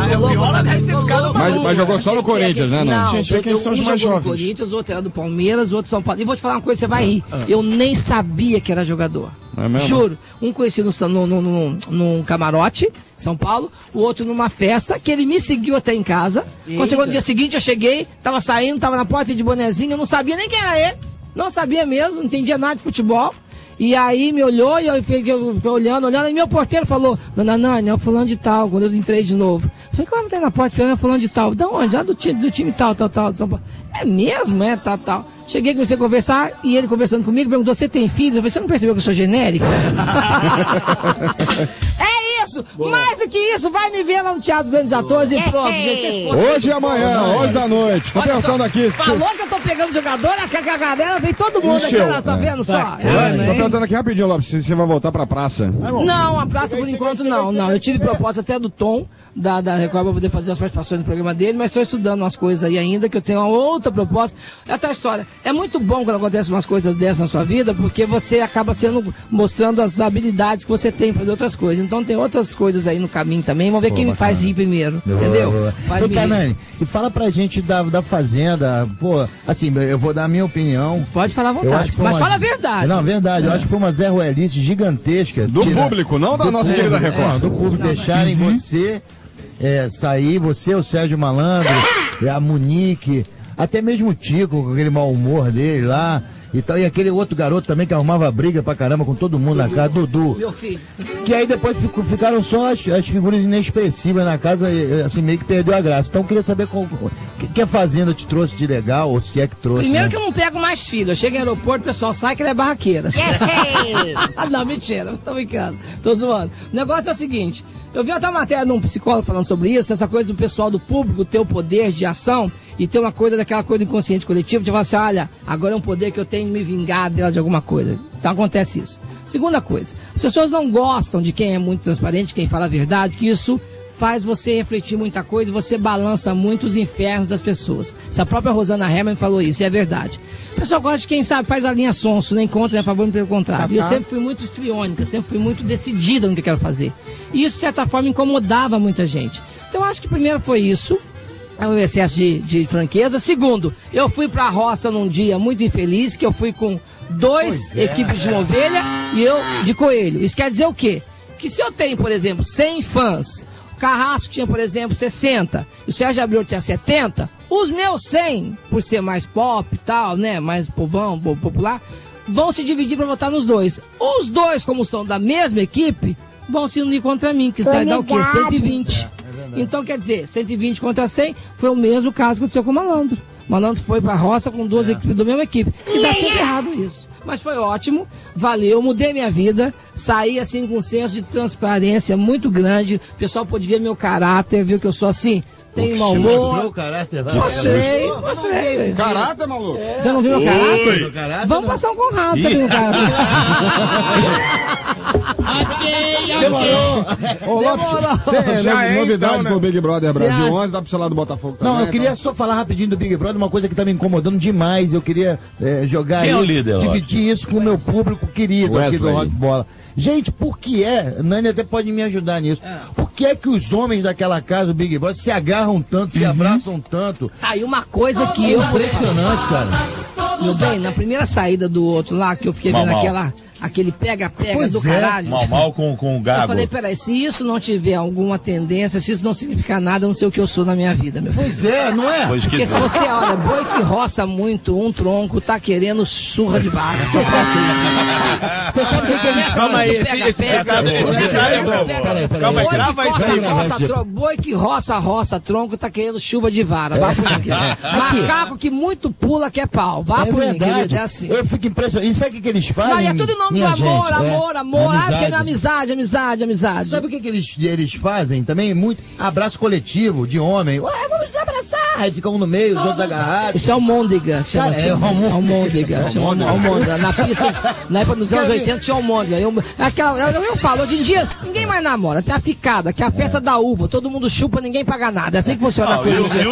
Mas jogou só no Corinthians, né? Não, gente, vê quem são os mais jovens. Um jogou no Corinthians, outro era do Palmeiras, outro São Paulo. E vou te falar uma coisa, você vai rir. Eu nem sabia que era jogador. É mesmo? Juro. Um conheci num camarote, São Paulo, o outro numa festa, que ele me seguiu até em casa. Eita. Quando chegou no dia seguinte, eu cheguei, tava saindo, tava na porta de bonezinho, eu não sabia nem quem era ele. Não sabia mesmo, não entendia nada de futebol. E aí me olhou e eu fiquei olhando, e meu porteiro falou, dona Nany, é o fulano de tal, quando eu entrei de novo. Falei, claro, não tem na porta, é o fulano de tal. Da onde? Ah, do time tal, do São Paulo. É mesmo, é, tal. Cheguei, comecei a conversar, e ele conversando comigo, perguntou, você tem filho? Eu falei, você não percebeu que eu sou genérico? É isso! Boa. Mais do que isso, vai me ver lá no Teatro dos Grandes Atores e pronto, gente. Hoje e amanhã, hoje da noite. Tô pensando aqui. Falou que eu tô pegando jogador, a galera vem todo mundo aqui, tá vendo só? Tô perguntando aqui rapidinho, Lopes, se você vai voltar pra praça. Não, a praça por enquanto não. Eu tive proposta até do Tom, da Record, pra poder fazer as participações no programa dele, mas tô estudando umas coisas aí ainda, que eu tenho uma outra proposta. É outra história. É muito bom quando acontecem umas coisas dessas na sua vida, porque você acaba mostrando as habilidades que você tem pra fazer outras coisas. Então tem outras coisas aí no caminho também, vamos ver quem me faz rir primeiro, entendeu? Nany, e fala pra gente da Fazenda, pô, assim, eu vou dar a minha opinião. Pode falar à vontade, mas fala a verdade. Não, verdade, eu acho que foi uma Zé Ruelice gigantesca. Do público, não da nossa querida Record. Do público deixarem você sair, você, o Sérgio Malandro, a Monique, até mesmo o Tico, com aquele mau humor dele lá. Então, e aquele outro garoto também que arrumava briga pra caramba com todo mundo na casa, Dudu. Meu filho. Que aí depois ficaram só as figuras inexpressivas na casa, assim, meio que perdeu a graça. Então eu queria saber o que a Fazenda te trouxe de legal, ou se é que trouxe. Primeiro, né? Que eu não pego mais filho. Eu chego no aeroporto, o pessoal sai que ele é barraqueira. Não, mentira, tô brincando, tô zoando. O negócio é o seguinte, eu vi até uma matéria de um psicólogo falando sobre isso, essa coisa do pessoal do público ter o poder de ação e ter uma coisa daquela coisa inconsciente coletiva, de falar assim, olha, agora é um poder que eu tenho me vingar dela de alguma coisa. Então acontece isso. Segunda coisa, as pessoas não gostam de quem é muito transparente, quem fala a verdade, que isso faz você refletir muita coisa, você balança muito os infernos das pessoas. Essa própria Rosana Herman falou isso, e é verdade. O pessoal gosta de quem sabe, faz a linha sonso, nem contra, nem a favor, nem pelo contrário. E eu sempre fui muito histriônica, sempre fui muito decidida no que eu quero fazer. E isso, de certa forma, incomodava muita gente. Então eu acho que primeiro foi isso, o excesso de franqueza. Segundo, eu fui pra roça num dia muito infeliz, que eu fui com dois equipes de uma ovelha e eu de coelho. Isso quer dizer o quê? Que se eu tenho, por exemplo, 100 fãs, o Carrasco tinha, por exemplo, 60, o Sérgio Abreu tinha 70, os meus 100, por ser mais pop e tal, né, mais povão, popular, vão se dividir pra votar nos dois. Os dois, como são da mesma equipe, vão se unir contra mim, que isso vai dar o quê? 120. Então, quer dizer, 120 contra 100 foi o mesmo caso que aconteceu com o Malandro. O Malandro foi pra roça com duas equipes da mesma equipe. E dá sempre errado isso. Mas foi ótimo, valeu, mudei minha vida, saí assim com um senso de transparência muito grande, o pessoal pôde ver meu caráter, viu que eu sou assim... Tem mau humor. O caráter lá. Mostrei. Caráter, maluco. É. Você não viu meu caráter? Vamos passar um Conrado, você viu o caráter? Demorou. Tem novidade pro Big Brother Brasil 11, dá pro celular do Botafogo também. Não, eu queria só falar rapidinho do Big Brother, uma coisa que tá me incomodando demais, eu queria jogar aí, dividir isso com o meu público querido aqui do Rock Bola. Gente, por que Nany até pode me ajudar nisso, por que é que os homens daquela casa do Big Brother se agarram tanto, se abraçam tanto? Tá aí uma coisa que eu... Impressionante, cara. Meu bem, na primeira saída do outro lá, que eu fiquei vendo aquela... aquele pega-pega do caralho. Mal com o gago. Eu falei, peraí, se isso não tiver alguma tendência, se isso não significar nada, eu não sei o que eu sou na minha vida, meu filho. Pois é, não é? Porque se você olha, boi que roça muito um tronco, tá querendo surra de barra. Você sabe que começa calma aí, pega-pega. Calma aí, grava isso. Boi que roça tronco, tá querendo chuva de vara. Vá por mim, macaco que muito pula quer pau. Vá por mim, querido, é assim. Eu fico impressionado. E sabe o que eles fazem? Mas é tudo em nome do amor, amor. Ah, porque não é amizade. Sabe o que eles fazem também? Muito abraço coletivo de homem. Ué, vamos abraçar. Aí ficam um no meio, os outros agarrados. Isso é almôndega. É almôndega. Na pista, na época dos anos 80 tinha almôndega. Eu falo, hoje em dia ninguém mais namora. Tem a ficada, que é a festa da uva. Todo mundo chupa, ninguém paga nada. É assim que funciona a coisa. E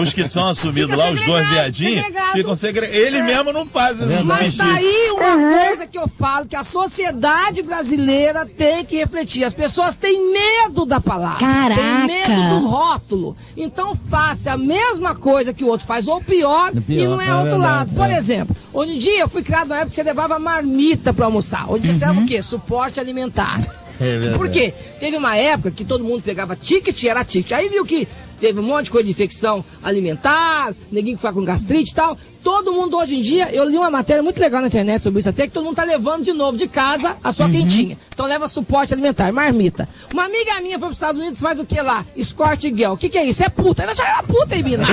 os que são assumidos lá, os dois viadinhos, ficam segregados. Ele mesmo não faz isso. Mas daí uma coisa que eu falo, que a sociedade brasileira tem que refletir. As pessoas têm medo da palavra. Caraca. Têm medo do rótulo. Então faça a mesma coisa que o outro faz, ou pior e não é outro lado. Por exemplo, hoje em dia eu fui criado na época que você levava marmita para almoçar. Hoje em dia você leva o quê? Suporte alimentar. É. Por quê? Teve uma época que todo mundo pegava ticket e era ticket. Aí viu que teve um monte de coisa de infecção alimentar, ninguém que foi com gastrite e tal. Todo mundo hoje em dia, eu li uma matéria muito legal na internet sobre isso até, que todo mundo tá levando de novo de casa a sua quentinha. Então leva suporte alimentar, marmita. Uma amiga minha foi pros Estados Unidos, faz o que lá? Escort girl. O que que é isso? É puta. Ela já era puta em Minas.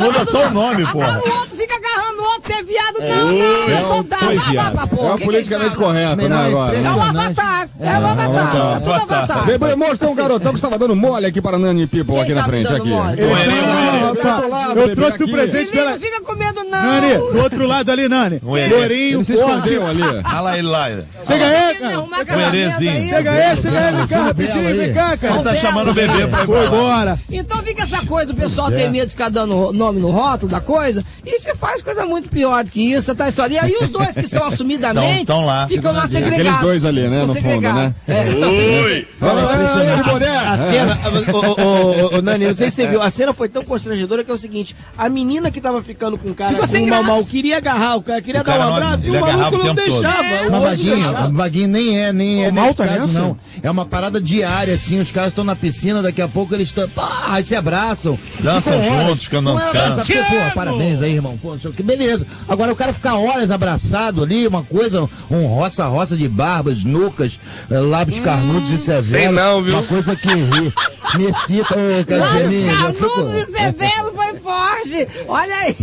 Muda só o nome, pô. O outro fica agarrando o outro, você é viado. Não, é soldado. Pra porra. É o politicamente correto, né, agora? É um avatar. É tudo avatar. Bebê, mostra um garotão que estava dando mole aqui para Nany People aqui na frente. Eu trouxe o presente. Não fica com medo, não. Nani, do outro lado ali, Nani. Lourinho, se escondeu ali. Olha lá ele lá. Chega aí, cara. Chega aí, vem cá, rapidinho, vem cá, cara. Ele tá chamando o bebê pra ir embora. Então fica essa coisa, o pessoal tem medo de ficar dando nome no rótulo da coisa, e você faz coisa muito pior do que isso, tá história. E aí os dois que são assumidamente ficam lá segregados. Aqueles dois ali, né, no fundo, né? Oi! A cena, ô Nani, não sei se você viu, a cena foi tão constrangedora que é o seguinte, a menina que tava ficando com o cara com mal, queria agarrar o cara, queria dar um abraço, e o maluco não deixava. Vaguinho nem é nesse caso, não. É uma parada diária, assim, os caras estão na piscina, daqui a pouco eles estão, aí se abraçam. Dançam juntos, ficam dançando. Pô, parabéns aí, irmão, pô, que beleza. Agora o cara ficar horas abraçado ali, uma coisa, um roça de barbas, nucas, lábios carnudos e severo. Sei não, viu? Uma coisa que me excita. Lábios carnudos e severo foi forte. Olha aí,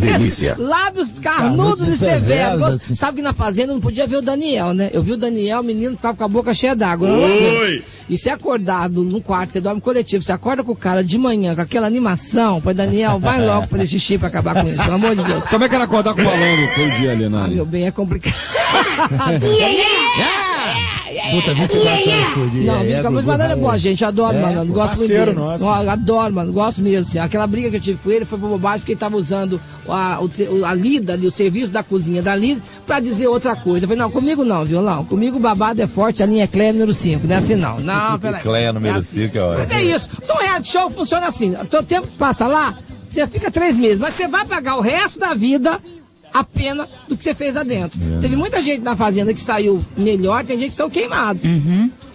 lábios carnudos e severos. Assim. Sabe que na fazenda não podia ver o Daniel, né? Eu vi o Daniel, o menino ficava com a boca cheia d'água. E se acordado num quarto, você dorme coletivo, você acorda com o cara de manhã, com aquela animação, foi Daniel, vai logo fazer xixi pra acabar com isso, pelo amor de Deus. Como é que era acordar com o balão todo dia ali, Nani? Meu bem, é complicado. Puta, 24 horas por dia. Não, 24 horas, Malandro é boa, gente. Eu adoro Malandro, gosto muito dele. Adoro, mano, gosto mesmo. Assim. Aquela briga que eu tive com ele foi por bobagem, porque ele tava usando a Lida ali, o serviço da cozinha da Liz, pra dizer outra coisa. Eu falei, não, comigo não, viu? Não, comigo o babado é forte, a linha é Cleia número 5, não é assim não. Não, peraí. Cleia número 5 é hora. Mas é isso. Então, reality show funciona assim. O tempo que passa lá, você fica 3 meses, mas você vai pagar o resto da vida a pena do que você fez lá dentro. Teve muita gente na fazenda que saiu melhor, tem gente que saiu queimado.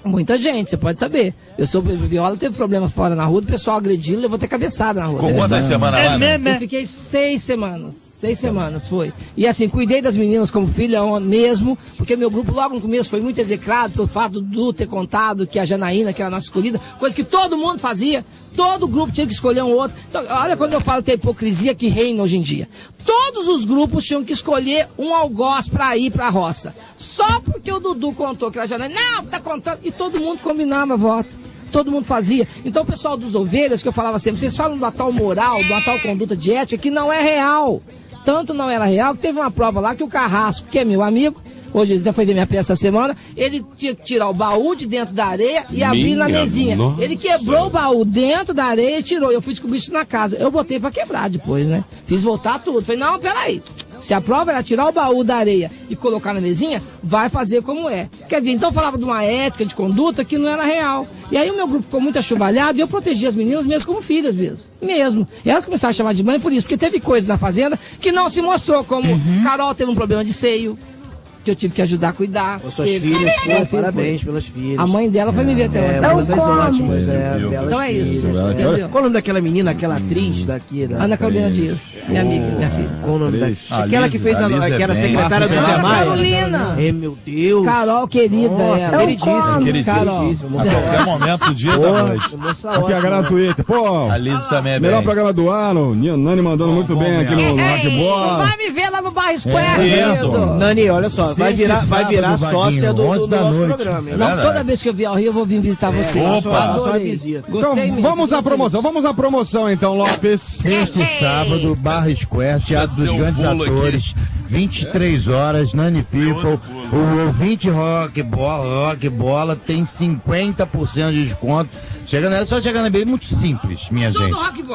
Muita gente, você pode saber. Eu sou Viola, teve problemas fora na rua, o pessoal agredindo, levou até cabeçada na rua. Ficou quantas semanas lá? Eu fiquei 6 semanas. 6 semanas foi. E assim, cuidei das meninas como filha mesmo, porque meu grupo logo no começo foi muito execrado pelo fato do ter contado que a Janaína, que era a nossa escolhida, coisa que todo mundo fazia, todo grupo tinha que escolher um outro. Então, olha quando eu falo que é a hipocrisia que reina hoje em dia. Todos os grupos tinham que escolher um algoz pra ir pra roça. Só porque o Dudu contou que era a Janaína, não, tá contando, e todo mundo combinava voto. Todo mundo fazia. Então o pessoal dos ovelhas, que eu falava sempre, vocês falam da tal moral, da tal conduta de ética, que não é real. Tanto não era real que teve uma prova lá que o Carrasco, que é meu amigo, hoje ele já foi ver minha peça essa semana, ele tinha que tirar o baú de dentro da areia e abrir na mesinha. Nossa. Ele quebrou o baú dentro da areia e tirou. Eu fui descobrir isso na casa. Eu botei pra quebrar depois, né? Fiz voltar tudo. Falei, não, peraí. Se a prova era tirar o baú da areia e colocar na mesinha, vai fazer como é. Quer dizer, então falava de uma ética de conduta que não era real. E aí o meu grupo ficou muito achuvalhado e eu protegi as meninas mesmo como filhas mesmo. E elas começaram a chamar de mãe por isso, porque teve coisa na fazenda que não se mostrou, como Carol teve um problema de seio, que eu tive que ajudar a cuidar. Os seus filhos, parabéns pelas filhas. A mãe dela foi me ver até hoje. Mas ótimas, então é isso. Qual o nome daquela menina, aquela atriz daqui? Ana Carolina Dias, minha amiga, minha filha. Qual o nome daquela? Aquela que fez aquela secretária do Jamai. Carolina. Ei, meu Deus. Carol, querida. Nossa, queridíssima. A qualquer momento do dia da noite. Aqui a gratuita. Pô, a Liz também é bem. Melhor programa do ano. Nany mandando muito bem aqui no Rock Bola. Vai me ver lá no Barra Square, querido. Nany, olha só. Vai virar sócia do nosso programa. Não, toda vez que eu vier ao Rio, eu vou vir visitar vocês. Adorei. Então, vamos à promoção, então, Lopes. Sexto sábado, Barra Square, Teatro dos Grandes Atores, 23 horas, Nany People. O ouvinte Rock Bola tem 50% de desconto. Só chegando na bem, muito simples, minha gente.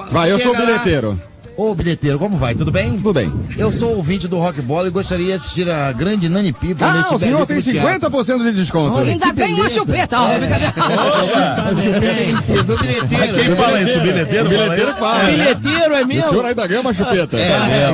Vai, eu sou o bilheteiro. Ô, bilheteiro, como vai? Tudo bem? Tudo bem. Eu sou ouvinte do Rock Bola e gostaria de assistir a grande Nany Pipo. O senhor tem 50% de desconto. Ainda tem uma chupeta. Do bilheteiro. Quem fala isso? Bilheteiro? Bilheteiro fala. Bilheteiro é mesmo? O senhor ainda ganha uma chupeta.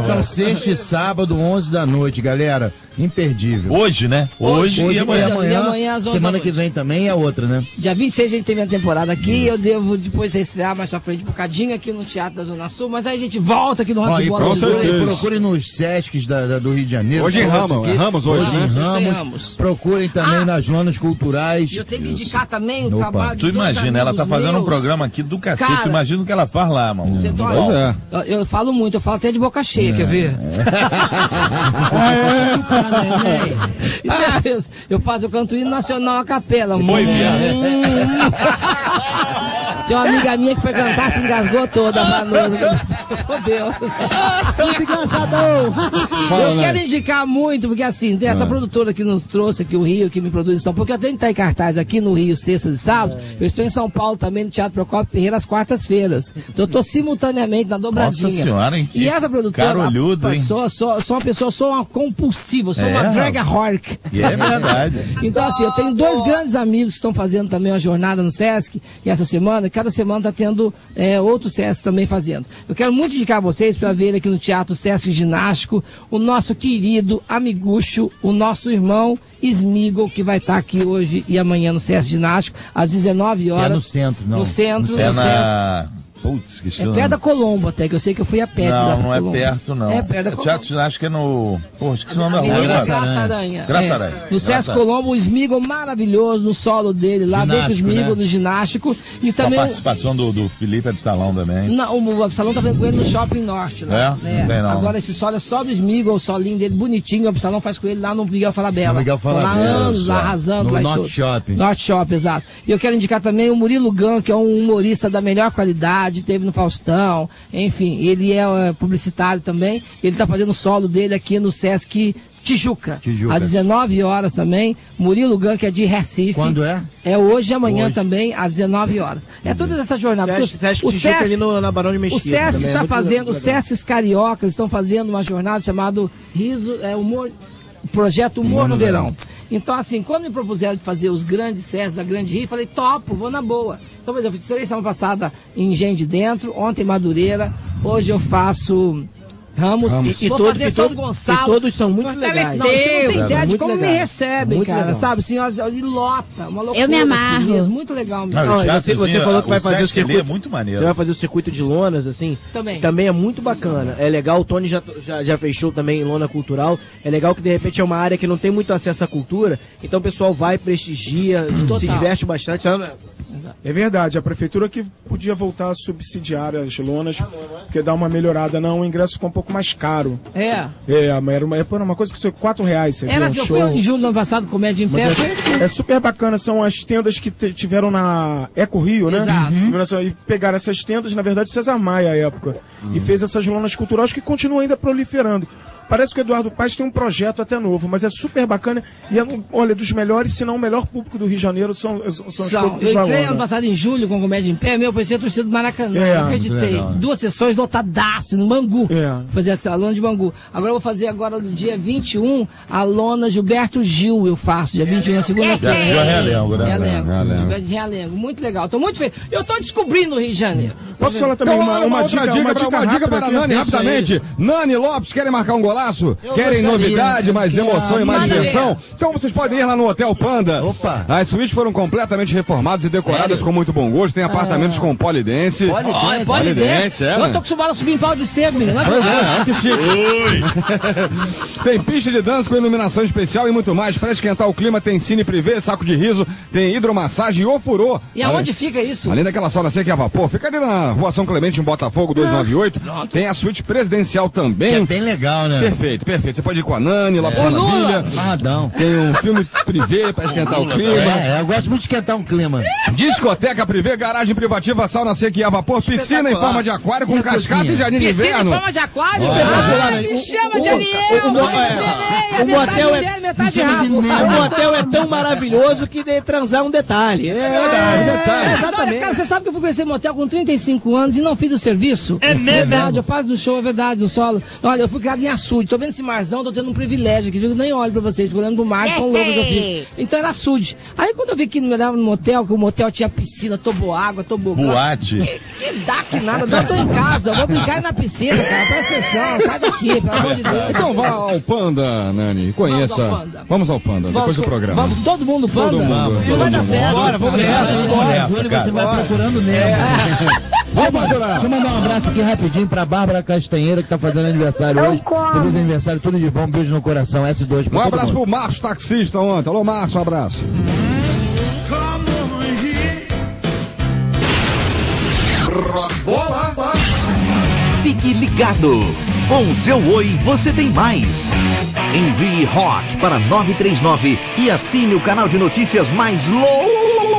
Então, sexta e sábado, 11 da noite, galera. Imperdível. Hoje, né? Hoje e amanhã às 11 da noite. Semana que vem também é outra, né? Dia 26 a gente tem minha temporada aqui. Eu devo depois estrear mais pra frente um bocadinho aqui no Teatro da Zona Sul, mas aí a gente volta aqui no Rock Bola. Procurem nos Sescs do Rio de Janeiro. Hoje em Ramos hoje. Procurem também nas Lonas Culturais. Eu tenho que indicar também o trabalho de... Tu imagina, ela tá fazendo um programa aqui do cacete. Tu imagina o que ela faz lá, mano. Eu falo muito, eu falo até de boca cheia, quer ver? Eu canto hino nacional a capela. Muito Tem uma amiga minha que foi cantar, se engasgou toda pra noite. Fodeu. Eu quero indicar muito, porque assim, tem essa produtora que nos trouxe aqui o Rio, que me produz em São Paulo, porque eu tenho que estar em cartaz aqui no Rio, sextas e sábados. Eu estou em São Paulo também, no Teatro Procópio Ferreira, às quartas-feiras. Então eu estou simultaneamente na dobradinha. Nossa senhora, hein? E essa produtora, carolhudo, hein? Sou uma pessoa, sou uma compulsiva, eu sou uma dragaholic. E é verdade. Então assim, eu tenho dois grandes amigos que estão fazendo também uma jornada no Sesc, e essa semana, cada semana está tendo outro Sesc também fazendo. Eu quero muito indicar a vocês para ver aqui no Teatro Sesc Ginástico o nosso querido amigucho, o nosso irmão Smigol, que vai estar aqui hoje e amanhã no Sesc Ginástico, às 19 horas. Que é no centro, não? No centro. Putz, que estranho. É perto da Colombo até, que eu sei que eu fui a pé. Não é perto, não. É perto da Colombo. Teatro Ginástico é no... Porra, esqueci o nome da rua. Graça Aranha. Graça Aranha. No Sesc Colombo, o Smigol maravilhoso, no solo dele lá, vem com o Smigol, né? No ginástico. E também... A participação do Felipe Absalão também. Não, o Absalão tá vendo com ele no Shopping Norte. Lá, né? Agora esse solo é só do Smigol, o solinho dele bonitinho. O Absalão faz com ele lá no Miguel Falabella. Lá anos, lá arrasando. No Norte Shopping. Norte Shopping, exato. E eu quero indicar também o Murilo Gan, que é um humorista da melhor qualidade. Teve no Faustão, enfim, ele é publicitário também. Ele está fazendo o solo dele aqui no Sesc Tijuca. Às 19 horas também. Murilo Gan, que é de Recife. Quando é? É hoje e amanhã também, às 19 horas. É todas essas jornadas. Sesc ali na Barão de Mesquita. O Sesc está fazendo, os Sescs cariocas estão fazendo uma jornada chamada Projeto Humor no Verão. Então, assim, quando me propuseram de fazer os grandes Sesc da Grande Rio, eu falei, topo, vou na boa. Então, por exemplo, eu fiz semana passada em Engenho de Dentro, ontem Madureira, hoje eu faço Ramos. Vou fazer São Gonçalo. E todos são muito legais. Não, você não tem ideia de como me recebem, muito cara, legal. Sabe? Assim, e lota, uma loucura. Eu me amarro. Assim, muito legal. Você falou que vai fazer o circuito. É muito maneiro. Você vai fazer o circuito de Lonas, assim? Também é muito bacana. É legal, o Tony já fechou também em Lona Cultural. É legal que, de repente, é uma área que não tem muito acesso à cultura, então o pessoal vai, prestigia, se diverte bastante. É verdade, a prefeitura que podia voltar a subsidiar as Lonas, porque dá uma melhorada, o ingresso ficou um pouco mais caro. Era uma coisa que custou R$4. Era que eu fui em julho do ano passado, Comédia em Pé. É super bacana, são as tendas que tiveram na Eco Rio, né? Exato. E pegaram essas tendas, na verdade, César Maia à época, e fez essas Lonas Culturais que continuam ainda proliferando. Parece que o Eduardo Paes tem um projeto até novo, mas é super bacana e é, olha, dos melhores, se não o melhor público do Rio de Janeiro são os públicos da Lona. Eu entrei ano passado em julho com Comédia em Pé, meu, parecia torcida do Maracanã, eu acreditei. Legal. 2 sessões lotadaço no Bangu, fazer a Lona de Bangu. Agora eu vou fazer agora no dia 21, a Lona Gilberto Gil eu faço, dia 21 na segunda-feira. Realengo. Gilberto de Realengo, muito legal, tô muito feliz. Eu tô descobrindo o Rio de Janeiro. Posso falar também então, uma dica para a Nany rapidamente? Nany Lopes, querem marcar um golaço? Querem novidade, mais emoção e mais diversão? Então vocês podem ir lá no Hotel Panda. Opa. As suítes foram completamente reformadas e decoradas com muito bom gosto. Tem apartamentos com polidense. Polidense, eu tô acostumado a subir em pau de cedo, menino. Que chique. Tem pista de dança com iluminação especial e muito mais. Para esquentar o clima tem cine privê, saco de riso, tem hidromassagem e ofurô. E aonde fica isso? Além daquela sauna seca e a vapor, fica ali na Rua São Clemente, em Botafogo, 298. Pronto. Tem a suíte presidencial também. Que é bem legal, né? Perfeito, perfeito. Você pode ir com a Nany, lá pra Ana Vilha. Barradão. Tem um filme privê pra esquentar o clima. Eu gosto muito de esquentar um clima. Discoteca privê, garagem privativa, sauna seca e a vapor, piscina em forma de aquário com cascata e jardim de inverno. Piscina em forma de aquário? Me chama de alieiro, o motel é tão maravilhoso que de transar um detalhe. É verdade, um detalhe. Exatamente. Cara, você sabe que eu fui conhecer motel com 35 anos e não fiz o serviço? É verdade, eu faço do show, é verdade, do solo. Olha, eu fui criado em açude, tô vendo esse marzão, tô tendo um privilégio aqui, eu nem olho pra vocês, tô olhando pro mar, tão louco que eu fiz. Então era açude. Aí quando eu vi que não dava no motel, que o motel tinha piscina, toboágua, tobogã. Boate. Que dá que nada, eu tô em casa, eu vou brincar na piscina, cara, presta atenção, sai daqui, pelo amor de Deus. Então vá ao Panda, Nany, conheça. Vamos ao Panda, depois do programa. Vamos, todo mundo Panda? Não vai dar certo. Bora, vamos nessa, cara. Você vai procurando nela. Deixa eu mandar um abraço aqui rapidinho pra Bárbara Castanheira, que tá fazendo aniversário hoje. Feliz aniversário, tudo de bom, beijo no coração, S2. Um abraço pro Marcos, taxista ontem. Alô, Marcos, um abraço. Fique ligado. Com o seu Oi, você tem mais. Envie rock para 939 e assine o canal de notícias mais louco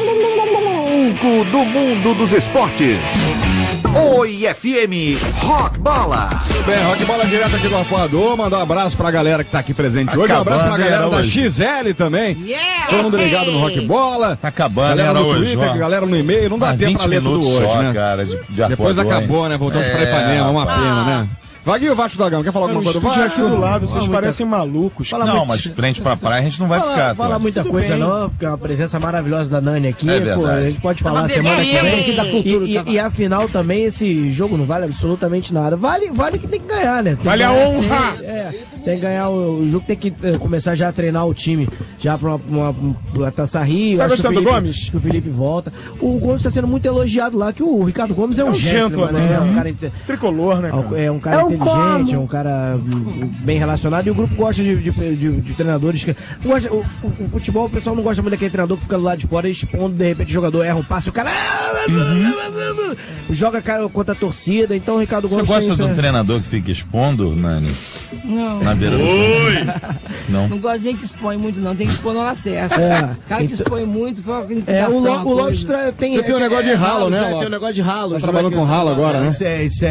do mundo dos esportes. Oi FM, Rock Bola. Tudo bem, Rock Bola direto aqui do Arpoador. Mandar um abraço pra galera que tá aqui presente hoje. Um abraço pra galera da XL também. Todo mundo ligado no Rock Bola. Tá acabando, galera no Twitter, galera no e-mail. Não dá tempo pra ler tudo hoje, só, né? Cara, de depois acabou, né? Voltamos pra Ipanema, é uma pena, né? Vaguinho Vasco da Gama, quer falar alguma coisa do Vasco? Aqui do lado, vocês parecem malucos. Fala não, muito... mas frente pra praia a gente não vai ficar. Fala muita coisa bem. Não, porque é uma presença maravilhosa da Nany aqui. É pô, a gente pode falar semana que vem. E afinal também esse jogo não vale absolutamente nada. Vale que tem que ganhar, né? Tem vale a honra! Tem que ganhar o jogo, tem que começar já a treinar o time. Já pra uma Taça Rio. Você tá gostando do Gomes? Que o Felipe volta. O Gomes tá sendo muito elogiado lá, que o Ricardo Gomes é um gentleman, né? É um cara tricolor, né? É um cara inteligente, é um cara bem relacionado e o grupo gosta de treinadores que... O futebol, o pessoal não gosta muito daquele treinador que fica do lado de fora expondo, de repente o jogador erra um passe, o cara joga cara contra a torcida, então o Ricardo Gomes... Você gosta do treinador que fica expondo, Nany? Não. Na beira do... Não gosto nem que expõe muito não, tem que expor na hora certa. O cara que expõe muito foi uma complicação. O Lopes tem... Você tem um negócio de ralo, né? Tem um negócio de ralo. Tá trabalhando com ralo agora, né? Isso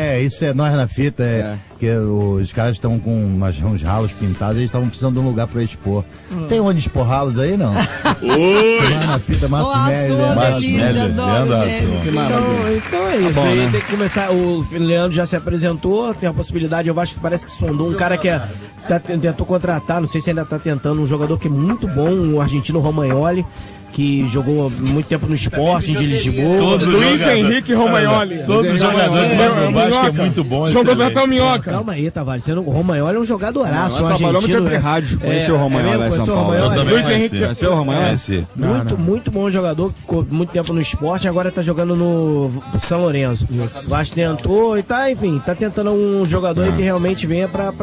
é nós na fita, porque os caras estão com uns ralos pintados, eles estavam precisando de um lugar para expor. Tem onde expor ralos aí, não? Semana Fita, Márcio Médio, Leandro Assunto. Então é isso, aí tem que começar, o Leandro já se apresentou, tem a possibilidade, eu acho que parece que sondou um cara que tentou contratar, não sei se ainda está tentando, um jogador que é muito bom, o argentino Romagnoli, que jogou muito tempo no Sporting de Lisboa. Luiz Henrique Romagnoli. Todo jogador do Vasco é muito bom. Jogou até o Minhoca. Calma aí, Tavares. O Romagnoli é um jogadoraço. Trabalhou muito tempo em rádio. Conheceu o Romagnoli lá em São Paulo. Luiz Henrique conheceu o Romagnoli? Muito bom jogador, que ficou muito tempo no Sporting, agora está jogando no São Lourenço. O Vasco tentou e tá, enfim, tá tentando um jogador que realmente venha pra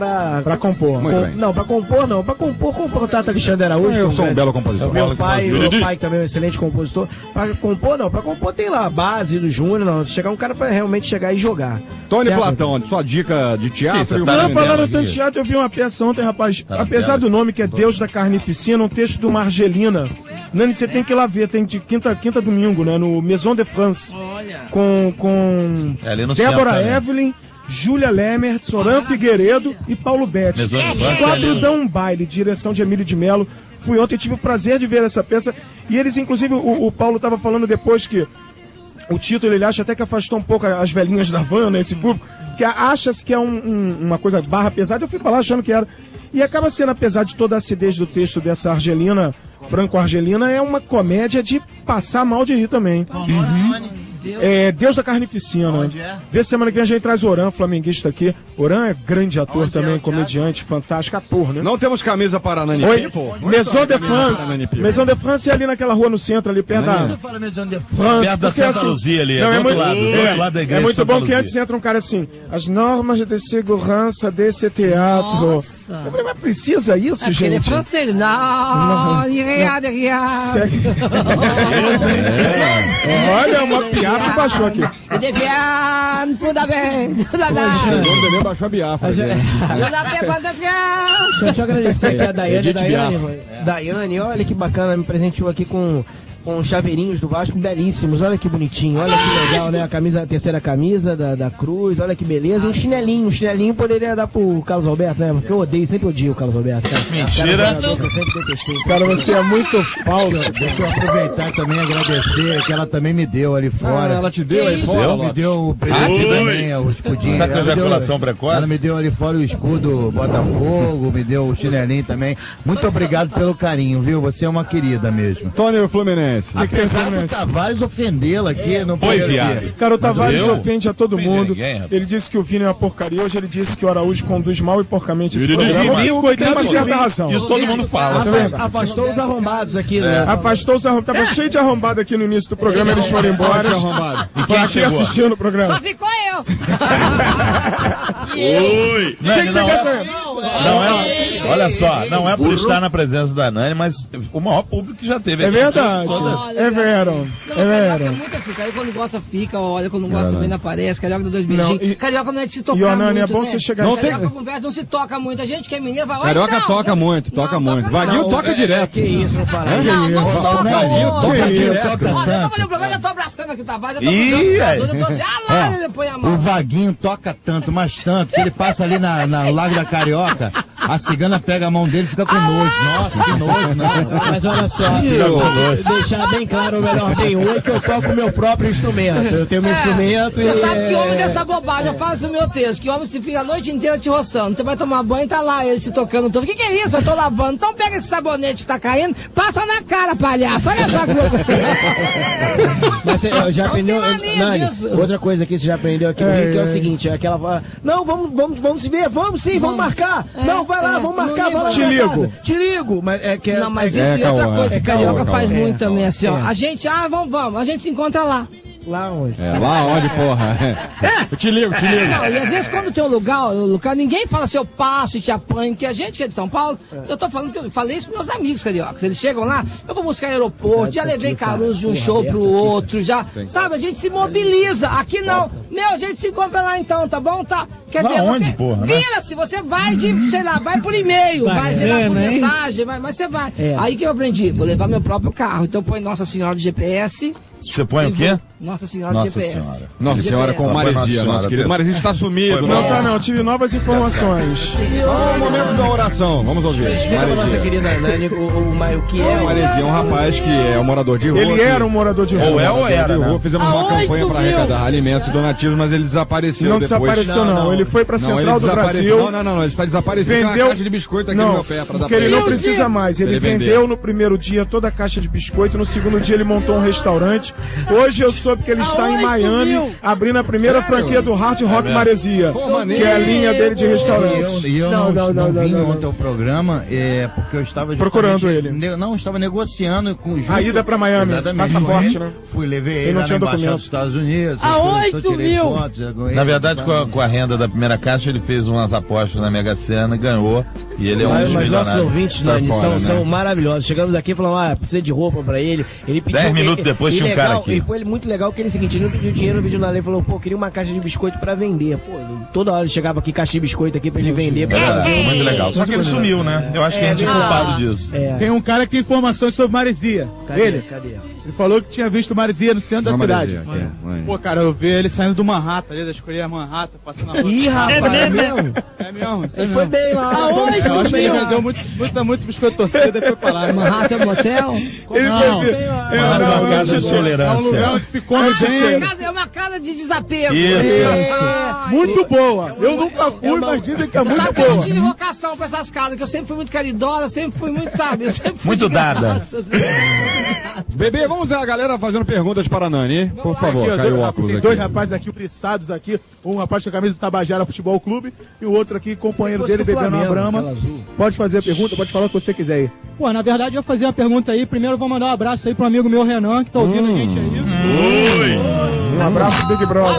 compor. Não, pra compor não. Pra compor, contrata Alexandre Araújo. Eu sou um belo compositor. Meu pai também é um excelente compositor. Pra compor, não. Pra compor tem lá a base do Júnior, não. Chegar um cara pra realmente chegar e jogar. Tony certo? Platão, sua dica de teatro? Isso, tá não, falando tanto de teatro, eu vi uma peça ontem, rapaz. Tá apesar do nome, que é Deus da Carnificina, um texto do Margelina. Nany, você tem que ir lá ver, tem de quinta a domingo, né? No Maison de France. Olha. Com Débora Evelyn. Júlia Lemmer, Soran Figueiredo e Paulo Betti. Os quatro dão um baile, direção de Emílio de Mello. Fui ontem, tive o prazer de ver essa peça. E eles, inclusive, o Paulo estava falando depois que o título, ele acha até que afastou um pouco as velhinhas da van, né, esse público, que acha-se que é uma coisa barra pesada. Eu fui pra lá achando que era. E acaba sendo, apesar de toda a acidez do texto dessa argelina, franco-argelina, é uma comédia de passar mal de rir também. Uhum. É Deus da Carnificina. Onde é? Vê semana que vem a gente traz Oran, flamenguista aqui. Oran é grande ator também, comediante, fantástico, ator, né? Não temos camisa para a Nany People. Maison de France. Maison de France é ali naquela rua no centro, ali perto da... Você fala Maison de France? Perto da Santa Luzia ali, não, é muito... lado, do outro lado da igreja. É muito bom que antes entra um cara assim, as normas de segurança desse teatro. Nossa. Eu falei, mas precisa isso, gente? Ele é francês. Não, olha, uma piada. Biafra baixou aqui. Biafra baixou a Biafra. Deixa eu agradecer aqui a Daiane. Daiane, olha que bacana, me presenteou aqui com chaveirinhos do Vasco belíssimos, olha que bonitinho, olha que legal, né? A camisa, a terceira camisa da Cruz, olha que beleza. Um chinelinho poderia dar pro Carlos Alberto, né? Porque eu sempre odio o Carlos Alberto. Cara. Mentira! Cara, você é muito falso. Deixa eu aproveitar também e agradecer que ela também me deu ali fora. Ela te deu aí fora? Ela me deu o presente também, o escudinho. Tá com ejaculação precoce? Ela me deu ali fora o escudo Botafogo, me deu o chinelinho também. Muito obrigado pelo carinho, viu? Você é uma querida mesmo. Tony Fluminense. Apesar do Tavares ofendê-la aqui, não foi viado. Cara, o Tavares ofende a todo mundo. Ele disse que o Vini é uma porcaria. Hoje ele disse que o Araújo conduz mal e porcamente esse programa. E tem uma certa razão. Isso todo mundo fala. Afastou os arrombados aqui, né? Afastou os arrombados. Tava cheio de arrombado aqui no início do programa. Eles foram embora. E quem aqui assistindo o programa? Só ficou eu. Oi. O que você quer saber? Olha só, não é por estar na presença da Nany, mas o maior público que já teve aqui. É verdade. Olha, é vero. É vero. É muito assim, cara. Quando gosta, fica. Olha, quando não gosta também não aparece. Carioca dá dois beijinhos. Carioca não é de se tocar muito, é bom você chegar assim. Carioca conversa, não se toca muito. A gente que é mineiro vai... Carioca toca muito, toca muito. Vaguinho toca direto. Que isso, não fala. Vaguinho toca direto. Eu tô fazendo o programa, eu tô abraçando aqui o Tavares. Eu tô assim, ah lá, ele põe a mão. O Vaguinho toca tanto, mas tanto, que ele passa ali na Lago da Carioca, a cigana pega a mão dele e fica com nojo. Nossa, que nojo, né? Mas olha só, deixar bem claro, melhor bem hoje, que eu toco o meu próprio instrumento. Eu tenho meu instrumento. Você sabe que homem dessa bobagem, eu faço o meu texto, que homem se fica a noite inteira te roçando. Você vai tomar banho e tá lá, ele se tocando todo. O que é isso? Eu tô lavando. Então pega esse sabonete que tá caindo, passa na cara, palhaço. Olha só que louco. Mas você já aprendeu, Nany, outra coisa que você já aprendeu aqui no Rio, que é o seguinte, é aquela fala, não, vamos se ver, vamos sim, vamos marcar. Não, vai lá, vamos marcar, vamos lá. Te ligo. Mas é que é... Não, mas isso é outra coisa, carioca faz muito também, assim, ó. A gente, vamos, a gente se encontra lá. Lá onde? Lá onde, porra. Eu te ligo. Não, e às vezes quando tem um lugar, ninguém fala assim, eu passo e te apanho, que a gente que é de São Paulo, eu tô falando que eu falei isso pros meus amigos cariocas. Eles chegam lá, eu vou buscar aeroporto, já levei Caruso de um show pro outro, já. Sabe, a gente se mobiliza. Aqui não. Meu, a gente se encontra lá então, tá bom? Tá. Quer dizer, você vira-se, você vai de, sei lá, vai por e-mail, vai, sei lá, por mensagem, vai, mas você vai. Aí que eu aprendi, vou levar meu próprio carro. Então põe Nossa Senhora de GPS. Você põe o quê? Nossa Senhora de GPS. Nossa Senhora com Maresia, nosso querido. Maresia está sumido. Não está não, tive novas informações. Vamos ao momento da oração, vamos ouvir. Explica para nossa querida Nany o que é. Maresia é um rapaz que é um morador de rua. Ele era um morador de rua. Ou era, né? Fizemos uma campanha para arrecadar alimentos e donativos, mas ele desapareceu depois. Não desapareceu não, ele foi para Central do Brasil. Não, ele está desaparecido. Vendeu a caixa de biscoito aqui no meu pé para dar para ele. Porque ele não precisa mais, ele vendeu no primeiro dia toda a caixa de biscoito, no segundo dia ele montou um restaurante. Hoje eu soube que ele está em Miami abrindo a primeira franquia do Hard Rock Maresia, que é a linha dele de restaurantes. E eu não vim ontem ao programa porque eu estava procurando ele. Não, eu estava negociando com o Júlio. A ida para Miami, passaporte, né? Fui, levei ele na embaixada dos Estados Unidos. Tirei fotos. Na verdade, com a renda da primeira caixa, ele fez umas apostas na Mega Sena e ganhou. E ele é um dos milionários. Nossos ouvintes, Nany, são maravilhosos. Chegamos aqui e falamos, precisa de roupa para ele. 10 minutos depois tinha um cara aqui. E foi muito legal que ele é o seguinte, ele não pediu dinheiro, não pediu nada, ele falou, queria uma caixa de biscoito pra vender. Pô, toda hora ele chegava aqui, caixa de biscoito aqui pra ele vender. Muito legal. Só que ele sumiu, né? Eu acho que a gente é culpado disso. Tem um cara que tem informações sobre Maresia. Cadê? Ele falou que tinha visto Maresia no centro da cidade. Pô, cara, eu vi ele saindo de uma rata ali, da escolha Manhattan, passando a rua. Ih, rapaz, é mesmo. Ele foi bem lá. Aonde? Eu acho que ele vendeu muito biscoito torcida e foi pra lá. Manhattan Motel? Ele não. Foi bem lá. É uma casa de tolerância. É um lugar que se come bem. É uma casa de desapego. Isso. Muito boa. Eu nunca fui, mas dizem que é muito boa. Sabe que eu tive vocação pra essas casas, que eu sempre fui muito caridosa, sempre fui muito, sabe? Eu sempre fui muito dada. Bebê, vamos ver a galera fazendo perguntas para a Nany. Por favor, caiu o óculos aqui. Dois rapazes aqui, preçados aqui. Um rapaz com a camisa do Tabajara Futebol Clube e o outro aqui, companheiro dele, bebendo uma Brahma. Pode fazer a pergunta, pode falar o que você quiser aí. Pô, na verdade eu vou fazer a pergunta aí. Primeiro eu vou mandar um abraço aí pro amigo meu, Renan, que tá ouvindo a gente aí. Um abraço, Big Brother.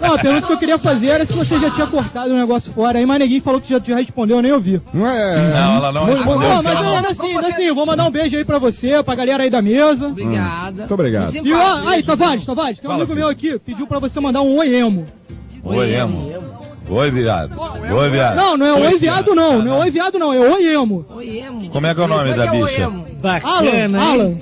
Não, a pergunta que eu queria fazer era se você já tinha cortado o negócio fora. Aí Maneguinho falou que já respondeu, eu nem ouvi. Não, ela não respondeu. Não, mas assim, eu vou mandar um beijo aí pra você, pra galera aí da mesa. Obrigada. Muito obrigado. E ó, aí, Tavares, tem um amigo meu aqui, pediu pra você mandar um oi emo. Oi emo. Oi, viado. Oi, viado. Não é oi, viado, não. Não é oi, viado, não. É oi emo. Oi emo. Como é que é o nome da bicha? Bacana, Alan.